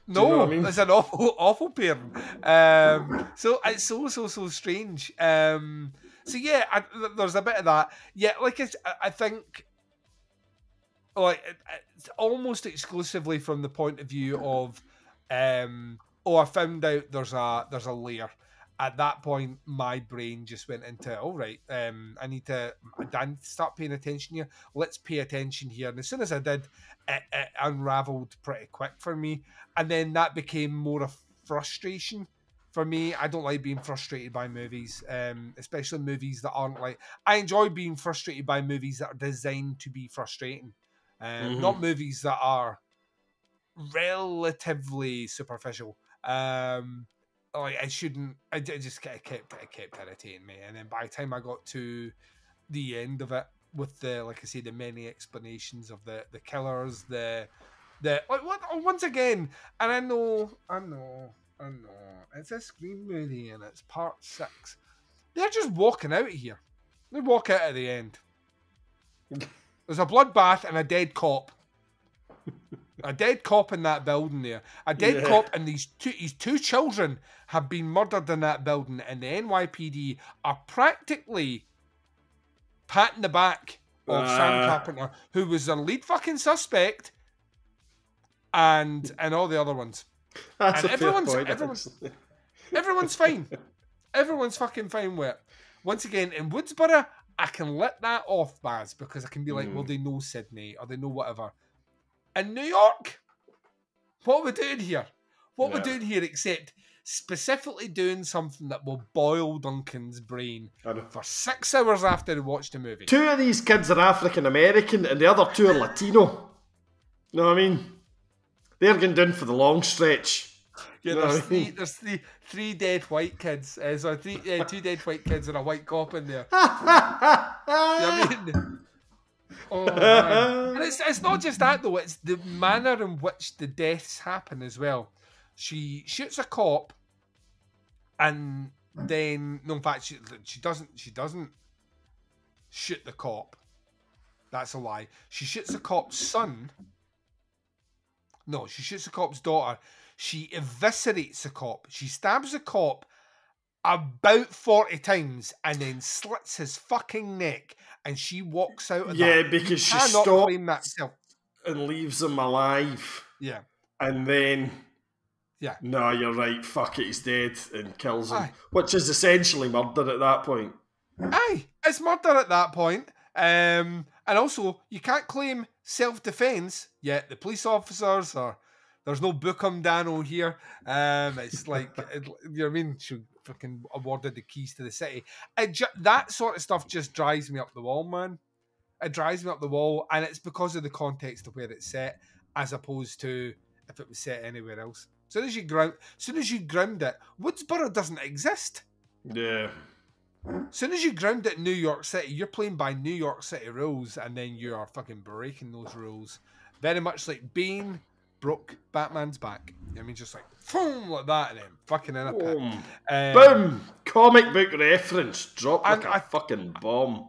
No, you know I mean? It's an awful awful pair. Um, so it's so so so strange. Um, so yeah, I, there's a bit of that. Yeah, like I, I think. Like it's almost exclusively from the point of view of, um, oh, I found out there's a there's a lair. At that point, my brain just went into, all right, um, I need to I need to start paying attention here. Let's pay attention here. And as soon as I did, it, it unraveled pretty quick for me. And then that became more a frustration for me. I don't like being frustrated by movies, um, especially movies that aren't like. I enjoy being frustrated by movies that are designed to be frustrating. Um, mm-hmm. Not movies that are relatively superficial. Um, like I shouldn't. I just it kept it kept irritating me, and then by the time I got to the end of it, with the like I say, the many explanations of the the killers, the the like what once again. And I know, I know, I know. It's a Scream movie, and it's part six. They're just walking out of here. They walk out at the end. There's a bloodbath and a dead cop. A dead cop in that building there. A dead yeah. cop and these two, these two children have been murdered in that building, and the N Y P D are practically patting the back of uh. Sam Carpenter, who was the lead fucking suspect, and and all the other ones. That's and a everyone's, fair point, everyone's, everyone's fine. Everyone's fucking fine with it. Once again, in Woodsboro, I can let that off, Baz, because I can be like, mm. well, they know Sydney or they know whatever. In New York, what are we doing here? What yeah. we're doing here except specifically doing something that will boil Duncan's brain for six hours after he watched the movie. Two of these kids are African-American and the other two are Latino. You know what I mean? They're going down for the long stretch. Yeah, there's, three, there's three, three dead white kids. Uh, so three, uh, two dead white kids and a white cop in there. You know I mean? Oh, man. And it's, it's not just that, though. It's the manner in which the deaths happen as well. She shoots a cop and then... No, in fact, she, she doesn't She doesn't shoot the cop. That's a lie. She shoots the cop's son. No, she shoots the cop's daughter. She eviscerates the cop. She stabs the cop about forty times and then slits his fucking neck. And she walks out of yeah, that. Yeah, because she stops and leaves him alive. Yeah. And then... Yeah. No, you're right. Fuck it, he's dead. And kills him. Aye. Which is essentially murder at that point. Aye. It's murder at that point. Um, and also, you can't claim self-defense, yet the police officers are... There's no Bookham Dano here. Um, it's like, it, you know what I mean? She fucking awarded the keys to the city. It that sort of stuff just drives me up the wall, man. It drives me up the wall, and it's because of the context of where it's set, as opposed to if it was set anywhere else. soon as you ground, soon as you ground it, Woodsboro doesn't exist. Yeah. Soon as you ground it in New York City, you're playing by New York City rules, and then you are fucking breaking those rules. Very much like Bane broke Batman's back. I mean, just like, boom, like that, and then fucking in a pit. Um, Boom! Comic book reference dropped like a I, fucking bomb.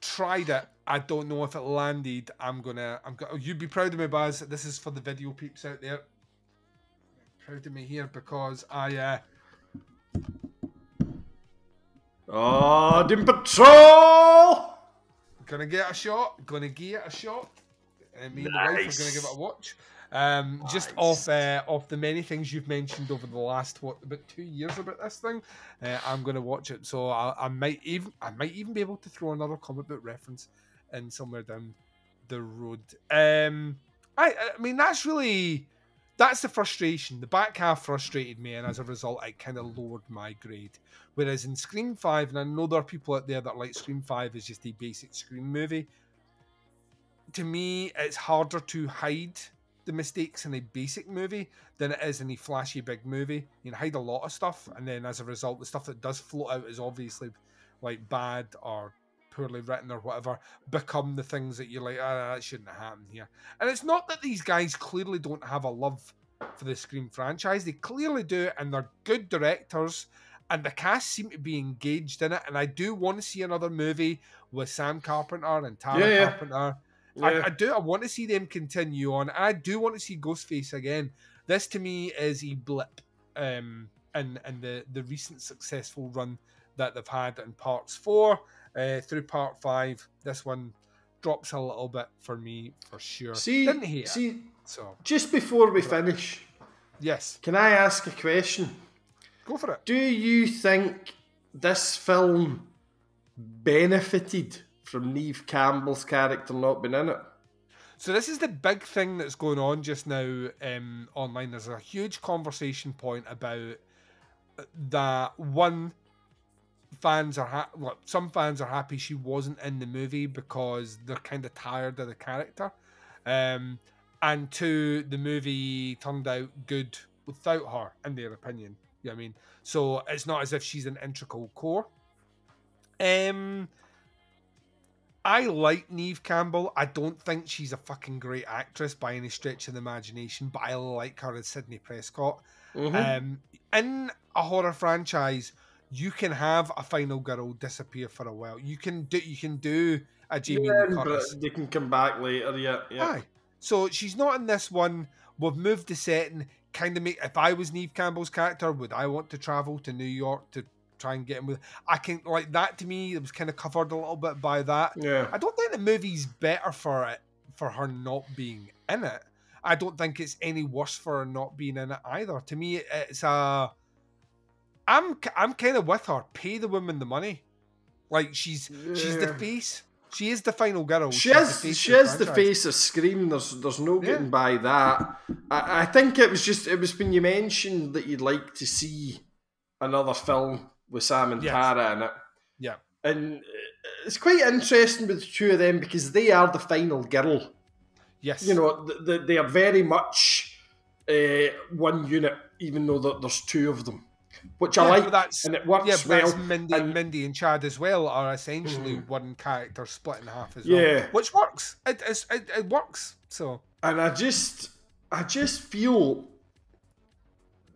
Tried it. I don't know if it landed. I'm gonna. I'm gonna. You'd be proud of me, Baz. This is for the video peeps out there. Proud of me here because I. Uh, Oh, Doom Patrol! Gonna get a shot. Gonna get a shot. And me nice. and my wife are gonna give it a watch. Um, nice. Just off uh, off the many things you've mentioned over the last what about two years about this thing, uh, I'm gonna watch it. So I, I might even I might even be able to throw another comic book reference in somewhere down the road. Um, I I mean that's really that's the frustration. The back half frustrated me, and as a result, it kind of lowered my grade. Whereas in Scream five, and I know there are people out there that like Scream five is just a basic Scream movie. To me, it's harder to hide the mistakes in a basic movie than it is in a flashy big movie. You can hide a lot of stuff, and then as a result, the stuff that does float out is obviously like bad or poorly written or whatever, become the things that you're like, ah, that shouldn't have happened here. And it's not that these guys clearly don't have a love for the Scream franchise. They clearly do, and they're good directors, and the cast seem to be engaged in it, and I do want to see another movie with Sam Carpenter and Tara yeah, yeah. Carpenter. Yeah. I, I do. I want to see them continue on. I do want to see Ghostface again. This, to me, is a blip um, in, in the, the recent successful run that they've had in parts four Uh, through part five. This one drops a little bit for me for sure. See, Didn't hear. see. So just before we finish, yes, can I ask a question? Go for it. Do you think this film benefited from Neve Campbell's character not being in it? So this is the big thing that's going on just now um, online. There's a huge conversation point about that one. Fans are ha well, some fans are happy she wasn't in the movie because they're kind of tired of the character, um, and two, the movie turned out good without her, in their opinion. You know what I mean? So it's not as if she's an integral core. Um, I like Neve Campbell. I don't think she's a fucking great actress by any stretch of the imagination, but I like her as Sidney Prescott. Mm-hmm. Um, in a horror franchise, you can have a final girl disappear for a while. You can do you can do a Jamie Lee Curtis. They can come back later, yeah. yeah. Aye. So she's not in this one. We've moved the setting. Kind of make, if I was Neve Campbell's character, would I want to travel to New York to try and get him with I can like that to me, it was kind of covered a little bit by that. Yeah. I don't think the movie's better for it for her not being in it. I don't think it's any worse for her not being in it either. To me, it's a I'm I'm kind of with her. Pay the woman the money, like she's yeah. she's the face. She is the final girl. She is she is the face of Scream. There's there's no getting yeah. by that. I, I think it was just it was when you mentioned that you'd like to see another film with Sam and yes. Tara in it. Yeah, and it's quite interesting with the two of them because they are the final girl. Yes, you know they they are very much uh, one unit, even though there's two of them. Which yeah, I like, that's, and it works yeah, well. That's Mindy, and Mindy and Chad as well are essentially mm-hmm. one character split in half as yeah. well, which works. It, it, it works. So, and I just, I just feel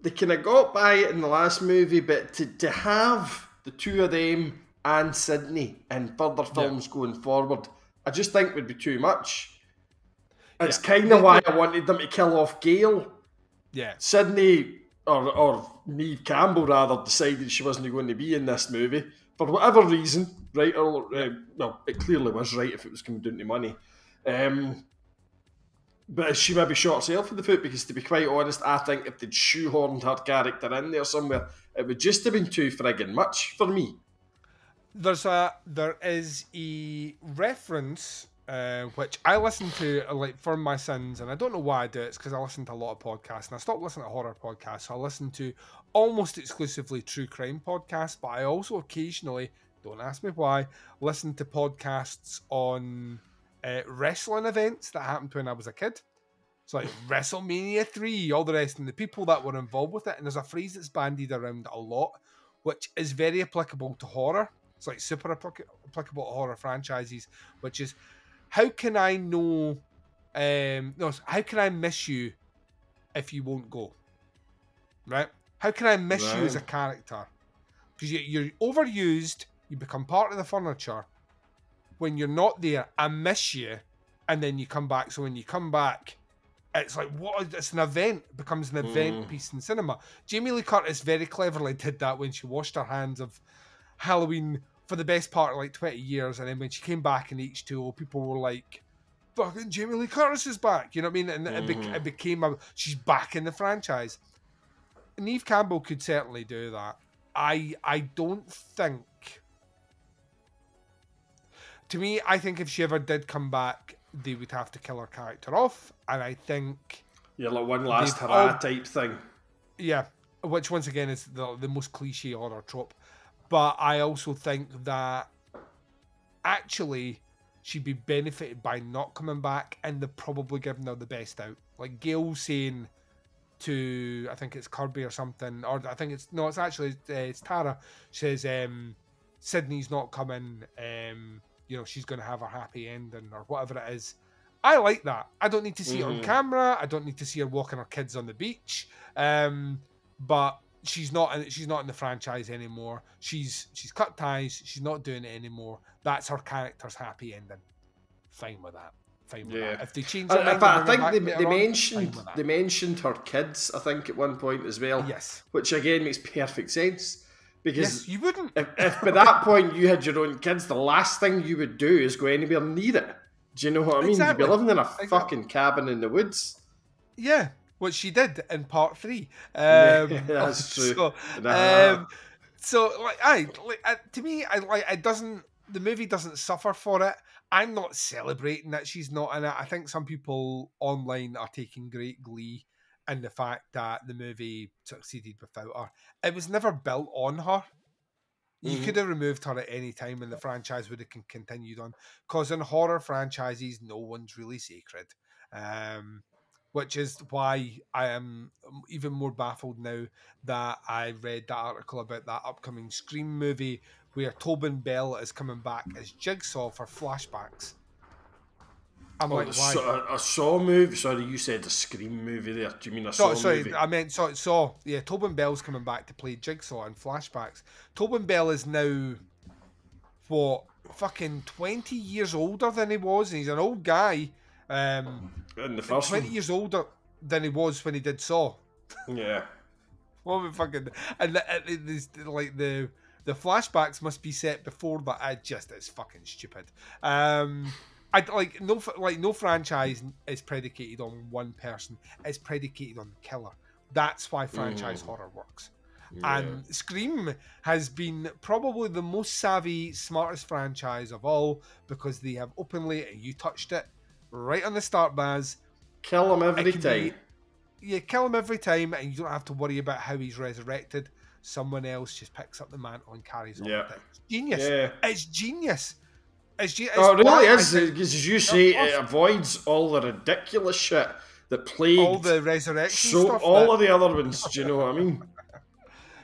they kind of got by it in the last movie, but to to have the two of them and Sydney in further films yeah. going forward, I just think would be too much. It's yeah. kind of why I wanted them to kill off Gail. Yeah, Sydney. Or, or Neve Campbell, rather, decided she wasn't going to be in this movie for whatever reason, right? Or, uh, well, it clearly was right if it was coming down to money. Um, but she maybe shot herself in the foot because, to be quite honest, I think if they'd shoehorned her character in there somewhere, it would just have been too friggin' much for me. There's a there is a reference. Uh, which I listen to uh, like for my sins, and I don't know why I do it. It's because I listen to a lot of podcasts, and I stopped listening to horror podcasts. So I listen to almost exclusively true crime podcasts, but I also occasionally, don't ask me why, listen to podcasts on uh, wrestling events that happened when I was a kid. It's like WrestleMania three, all the rest, and the people that were involved with it. And there's a phrase that's bandied around a lot, which is very applicable to horror. It's like super applicable to horror franchises, which is, how can I know, um, no, how can I miss you if you won't go? Right? How can I miss right. you as a character? Because you, you're overused, you become part of the furniture. When you're not there, I miss you, and then you come back. So when you come back, it's like, what? It's an event. It becomes an event mm. piece in cinema. Jamie Lee Curtis very cleverly did that when she washed her hands of Halloween for the best part of like twenty years, and then when she came back in H two O, people were like, fucking Jamie Lee Curtis is back. You know what I mean? And mm. it, be it became a, she's back in the franchise. Neve Campbell could certainly do that. I I don't think... To me, I think if she ever did come back, they would have to kill her character off, and I think... Yeah, like one last hurrah all... type thing. Yeah, which once again is the, the most cliche horror trope. But I also think that actually she'd be benefited by not coming back, and they're probably giving her the best out. Like Gail saying... to, I think it's Kirby or something, or I think it's, no, it's actually, uh, it's Tara. She says, um, Sydney's not coming, um, you know, she's going to have her happy ending, or whatever it is. I like that. I don't need to see mm. her on camera. I don't need to see her walking her kids on the beach. Um, but she's not, in, she's not in the franchise anymore. She's, she's cut ties. She's not doing it anymore. That's her character's happy ending. Fine with that. Fine with yeah. that. If they change uh, mind, but I think they, they mentioned on, they mentioned her kids, I think, at one point as well. Yes. Which again makes perfect sense. Because yes, you wouldn't if, if by that point you had your own kids, the last thing you would do is go anywhere near it. Do you know what I mean? Exactly. You'd be living in a exactly. fucking cabin in the woods. Yeah, which she did in part three. Um, yeah, that's true. So, nah. um, so like, I like, uh, to me, I like it doesn't. The movie doesn't suffer for it. I'm not celebrating that she's not in it. I think some people online are taking great glee in the fact that the movie succeeded without her. It was never built on her. You mm-hmm. could have removed her at any time and the franchise would have continued on. Because in horror franchises, no one's really sacred. Um, which is why I am even more baffled now that I read that article about that upcoming Scream movie where Tobin Bell is coming back as Jigsaw for flashbacks. I'm oh, like, why? A, a Saw movie? Sorry, you said a Scream movie there. Do you mean a Saw no, sorry, movie? Sorry, I meant Saw. So, so, yeah, Tobin Bell's coming back to play Jigsaw in flashbacks. Tobin Bell is now, what, fucking twenty years older than he was, and he's an old guy. Um, in the first twenty one. years older than he was when he did Saw. Yeah. What we fucking... And the, the, the, like the... The flashbacks must be set before, but I just it's fucking stupid. Um, I like no like no franchise is predicated on one person. It's predicated on the killer. That's why franchise mm. horror works. Yeah. And Scream has been probably the most savvy, smartest franchise of all because they have openly, and you touched it right on the start, Baz. Kill him every time. Be, yeah, kill him every time, and you don't have to worry about how he's resurrected. Someone else just picks up the mantle and carries on. Yeah. With it. It's genius. Yeah. It's genius. It's genius. Oh, it really is. Because as you say, it avoids all the ridiculous shit that plagued all the resurrection so stuff. All that... of the other ones. Do you know what I mean?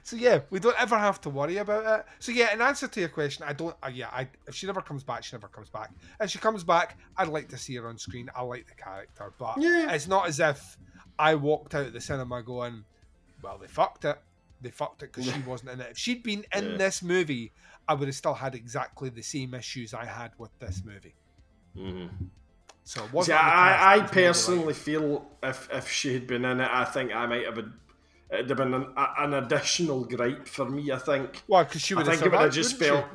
So yeah, we don't ever have to worry about it. So yeah, in answer to your question, I don't. Uh, yeah, I, if she never comes back, she never comes back. If she comes back, I'd like to see her on screen. I like the character, but yeah. It's not as if I walked out of the cinema going, "Well, they fucked it." They fucked it because she wasn't in it. If she'd been in yeah. this movie, I would have still had exactly the same issues I had with this movie. Mm-hmm. So it wasn't See, I, I personally like feel if if she had been in it, I think I might have been, it'd have been an, an additional gripe for me. I think. Well, because she would I have. I think it would have just felt.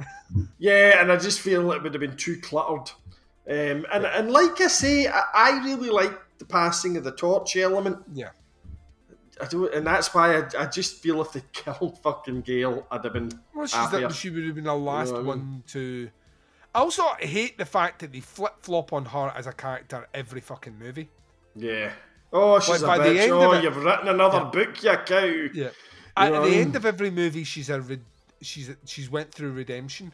Yeah, and I just feel it would have been too cluttered. Um, and yeah. and like I say, I, I really like the passing of the torch element. Yeah. I don't, and that's why I, I just feel if they killed fucking Gail, I'd have been. Well, she's that, she would have been the last you know one I mean? to. I also hate the fact that they flip flop on her as a character every fucking movie. Yeah. Oh, she's like, a by bitch. The end oh, of it, you've written another yeah. book, you cow. Yeah. You at the end of every movie, she's a she's a, she's went through redemption.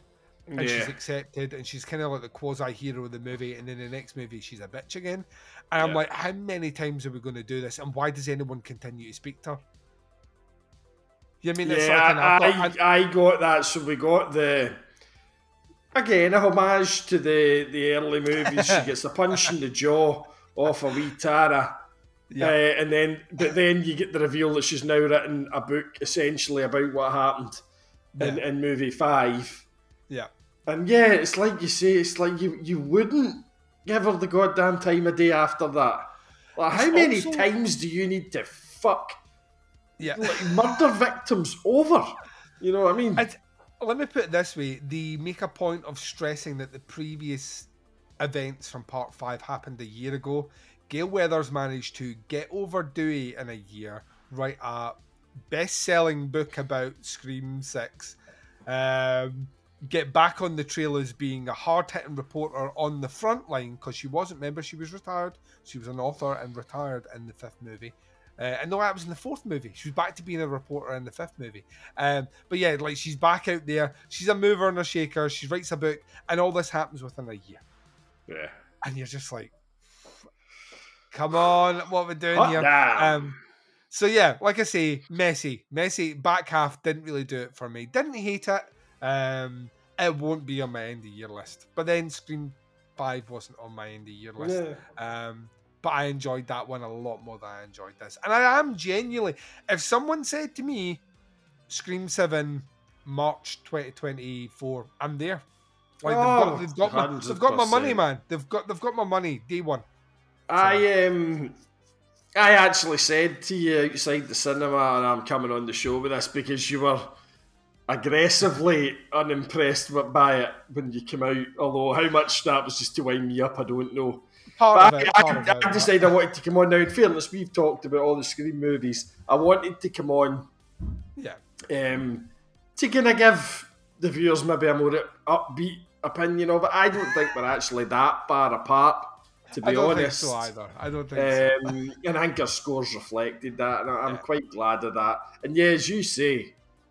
and yeah. she's accepted, and she's kind of like the quasi-hero of the movie, and then the next movie she's a bitch again. And yeah. I'm like, how many times are we going to do this, and why does anyone continue to speak to her? You know what I mean? It's yeah, like an, I, I, I got that. So we got the, again, a homage to the, the early movies. She gets a punch in the jaw off a wee Tara. Yeah. Uh, and then, but then you get the reveal that she's now written a book essentially about what happened yeah. in, in movie five. Yeah. And yeah, it's like you say, it's like you, you wouldn't give her the goddamn time a day after that. Like, how many also... times do you need to fuck yeah. like, murder victims over? You know what I mean? I'd, let me put it this way. They make a point of stressing that the previous events from part five happened a year ago. Gail Weathers managed to get over Dewey in a year, write a best-selling book about Scream six, um, get back on the trail as being a hard-hitting reporter on the front line, because she wasn't, remember, she was retired. She was an author and retired in the fifth movie. Uh, and no, that was in the fourth movie. She was back to being a reporter in the fifth movie. Um, but yeah, like, she's back out there. She's a mover and a shaker. She writes a book, and all this happens within a year. Yeah. And you're just like, come on, what we're doing Hot here. Um, so yeah, like I say, messy, messy back half didn't really do it for me. Didn't hate it. Um, it won't be on my end of year list. But then Scream Five wasn't on my end of year list. Yeah. Um, but I enjoyed that one a lot more than I enjoyed this. And I am genuinely, if someone said to me, Scream Seven, March twenty twenty four, I'm there. Like oh, they've got, they've got, my, they've got my money, man. They've got, they've got my money day one. I um, I actually said to you outside the cinema, and I'm coming on the show with this because you were aggressively unimpressed by it when you came out. Although how much that was just to wind me up, I don't know. Part but of it, I, part I, of I decided I wanted to come on now. In fairness, we've talked about all the Scream movies. I wanted to come on, yeah, um, to kind of give the viewers maybe a more upbeat opinion of it. I don't think we're actually that far apart. To be I don't honest, think so either. I don't think um, so. And I think our scores reflected that, and I'm yeah. quite glad of that. And yeah, as you say,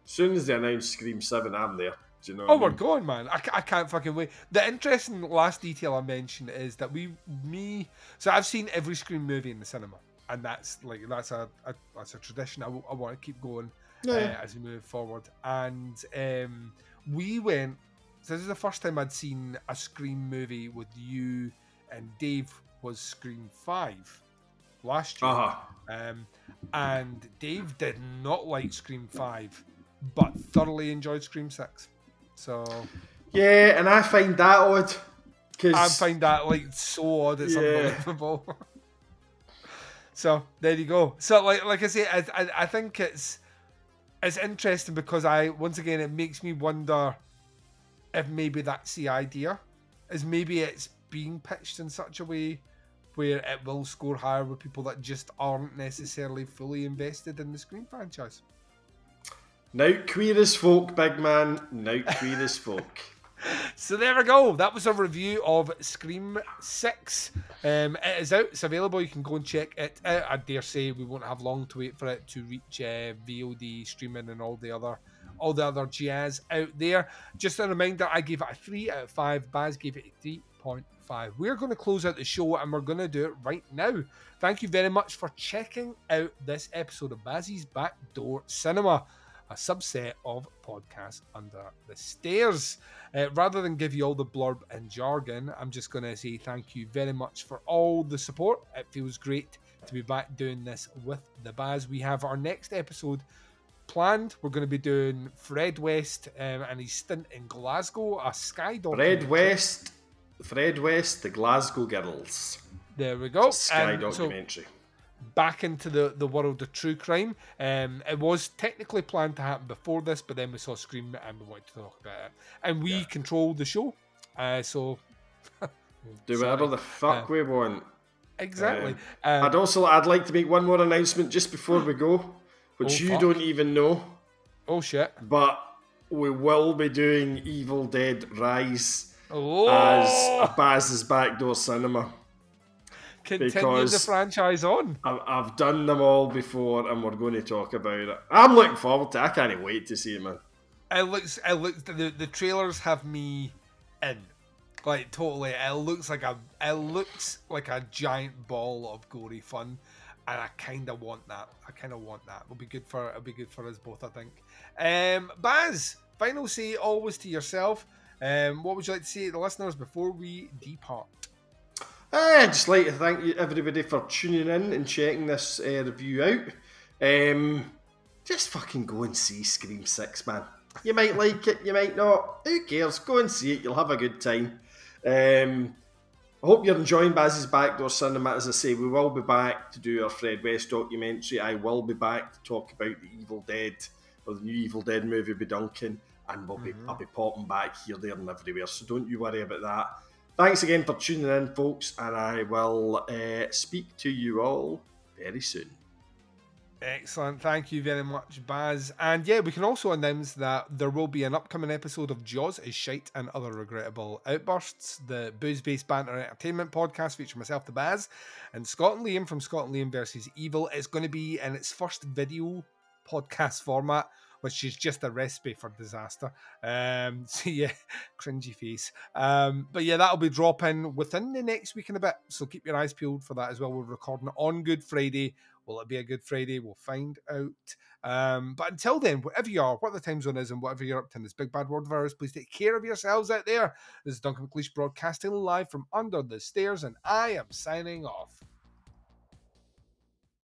as soon as they announce Scream seven, I'm there. Do you know? Oh, we're I mean? going, man! I, I can't fucking wait. The interesting last detail I mentioned is that we, me, so I've seen every Scream movie in the cinema, and that's like that's a, a that's a tradition. I, I want to keep going yeah. uh, as we move forward. And um, we went. So this is the first time I'd seen a Scream movie with you. And Dave was Scream five last year. Uh-huh. Um, and Dave did not like Scream five, but thoroughly enjoyed Scream six. So yeah, and I find that odd. Cause... I find that like so odd, it's yeah. unbelievable. So there you go. So like like I say, I, I I think it's it's interesting because I once again it makes me wonder if maybe that's the idea. Is maybe it's being pitched in such a way where it will score higher with people that just aren't necessarily fully invested in the Scream franchise. Now queer as folk, big man. Now queer as folk. So there we go. That was a review of Scream six. Um, it is out. It's available. You can go and check it out. I dare say we won't have long to wait for it to reach uh, V O D streaming and all the other all the other jazz out there. Just a reminder, I gave it a three out of five. Baz gave it a three point five. We're going to close out the show and we're going to do it right now. Thank you very much for checking out this episode of Bazzy's Backdoor Cinema, a subset of Podcasts Under the Stairs. Uh, rather than give you all the blurb and jargon, I'm just going to say thank you very much for all the support. It feels great to be back doing this with the Baz. We have our next episode planned. We're going to be doing Fred West um, and his stint in Glasgow, a Sky documentary. Fred West. Fred West, the Glasgow Girls. There we go. Sky um, documentary. So back into the, the world of true crime. Um, it was technically planned to happen before this, but then we saw Scream and we wanted to talk about it. And we yeah. control the show. Uh, so do whatever the fuck uh, we want. Exactly. Um, um, I'd also I'd like to make one more announcement just before we go, which oh, you fuck. don't even know. Oh shit. But we will be doing Evil Dead Rise. Oh. As Baz's Backdoor Cinema. Continue the franchise on. I've, I've done them all before and we're going to talk about it. I'm looking forward to it. I can't wait to see it, man. It looks, it looks. The the trailers have me in, like totally. It looks like a, it looks like a giant ball of gory fun, and I kind of want that. I kind of want that. It'll be good for, it'll be good for us both, I think. Um, Baz, final say always to yourself. Um, what would you like to say to the listeners before we depart? I'd just like to thank you, everybody, for tuning in and checking this uh, review out. Um, just fucking go and see Scream six, man. You might like it, you might not. Who cares? Go and see it. You'll have a good time. Um, I hope you're enjoying Bazzy's Backdoor Cinema. As I say, we will be back to do our Fred West documentary. I will be back to talk about the Evil Dead, or the new Evil Dead movie with Duncan. And we'll be, mm-hmm. I'll be popping back here, there and everywhere. So don't you worry about that. Thanks again for tuning in, folks, and I will uh, speak to you all very soon. Excellent. Thank you very much, Baz. And yeah, we can also announce that there will be an upcoming episode of Jaws is Shite and Other Regrettable Outbursts, the booze-based banter entertainment podcast featuring myself, the Baz, and Scott and Liam from Scott and Liam versus Evil. It's going to be in its first video podcast format, which is just a recipe for disaster. Um, so yeah, cringy face. Um, but yeah, that'll be dropping within the next week and a bit. So keep your eyes peeled for that as well. We're recording it on Good Friday. Will it be a Good Friday? We'll find out. Um, but until then, whatever you are, what the time zone is, and whatever you're up to in this big bad world of ours, please take care of yourselves out there. This is Duncan McLeish broadcasting live from under the stairs, and I am signing off.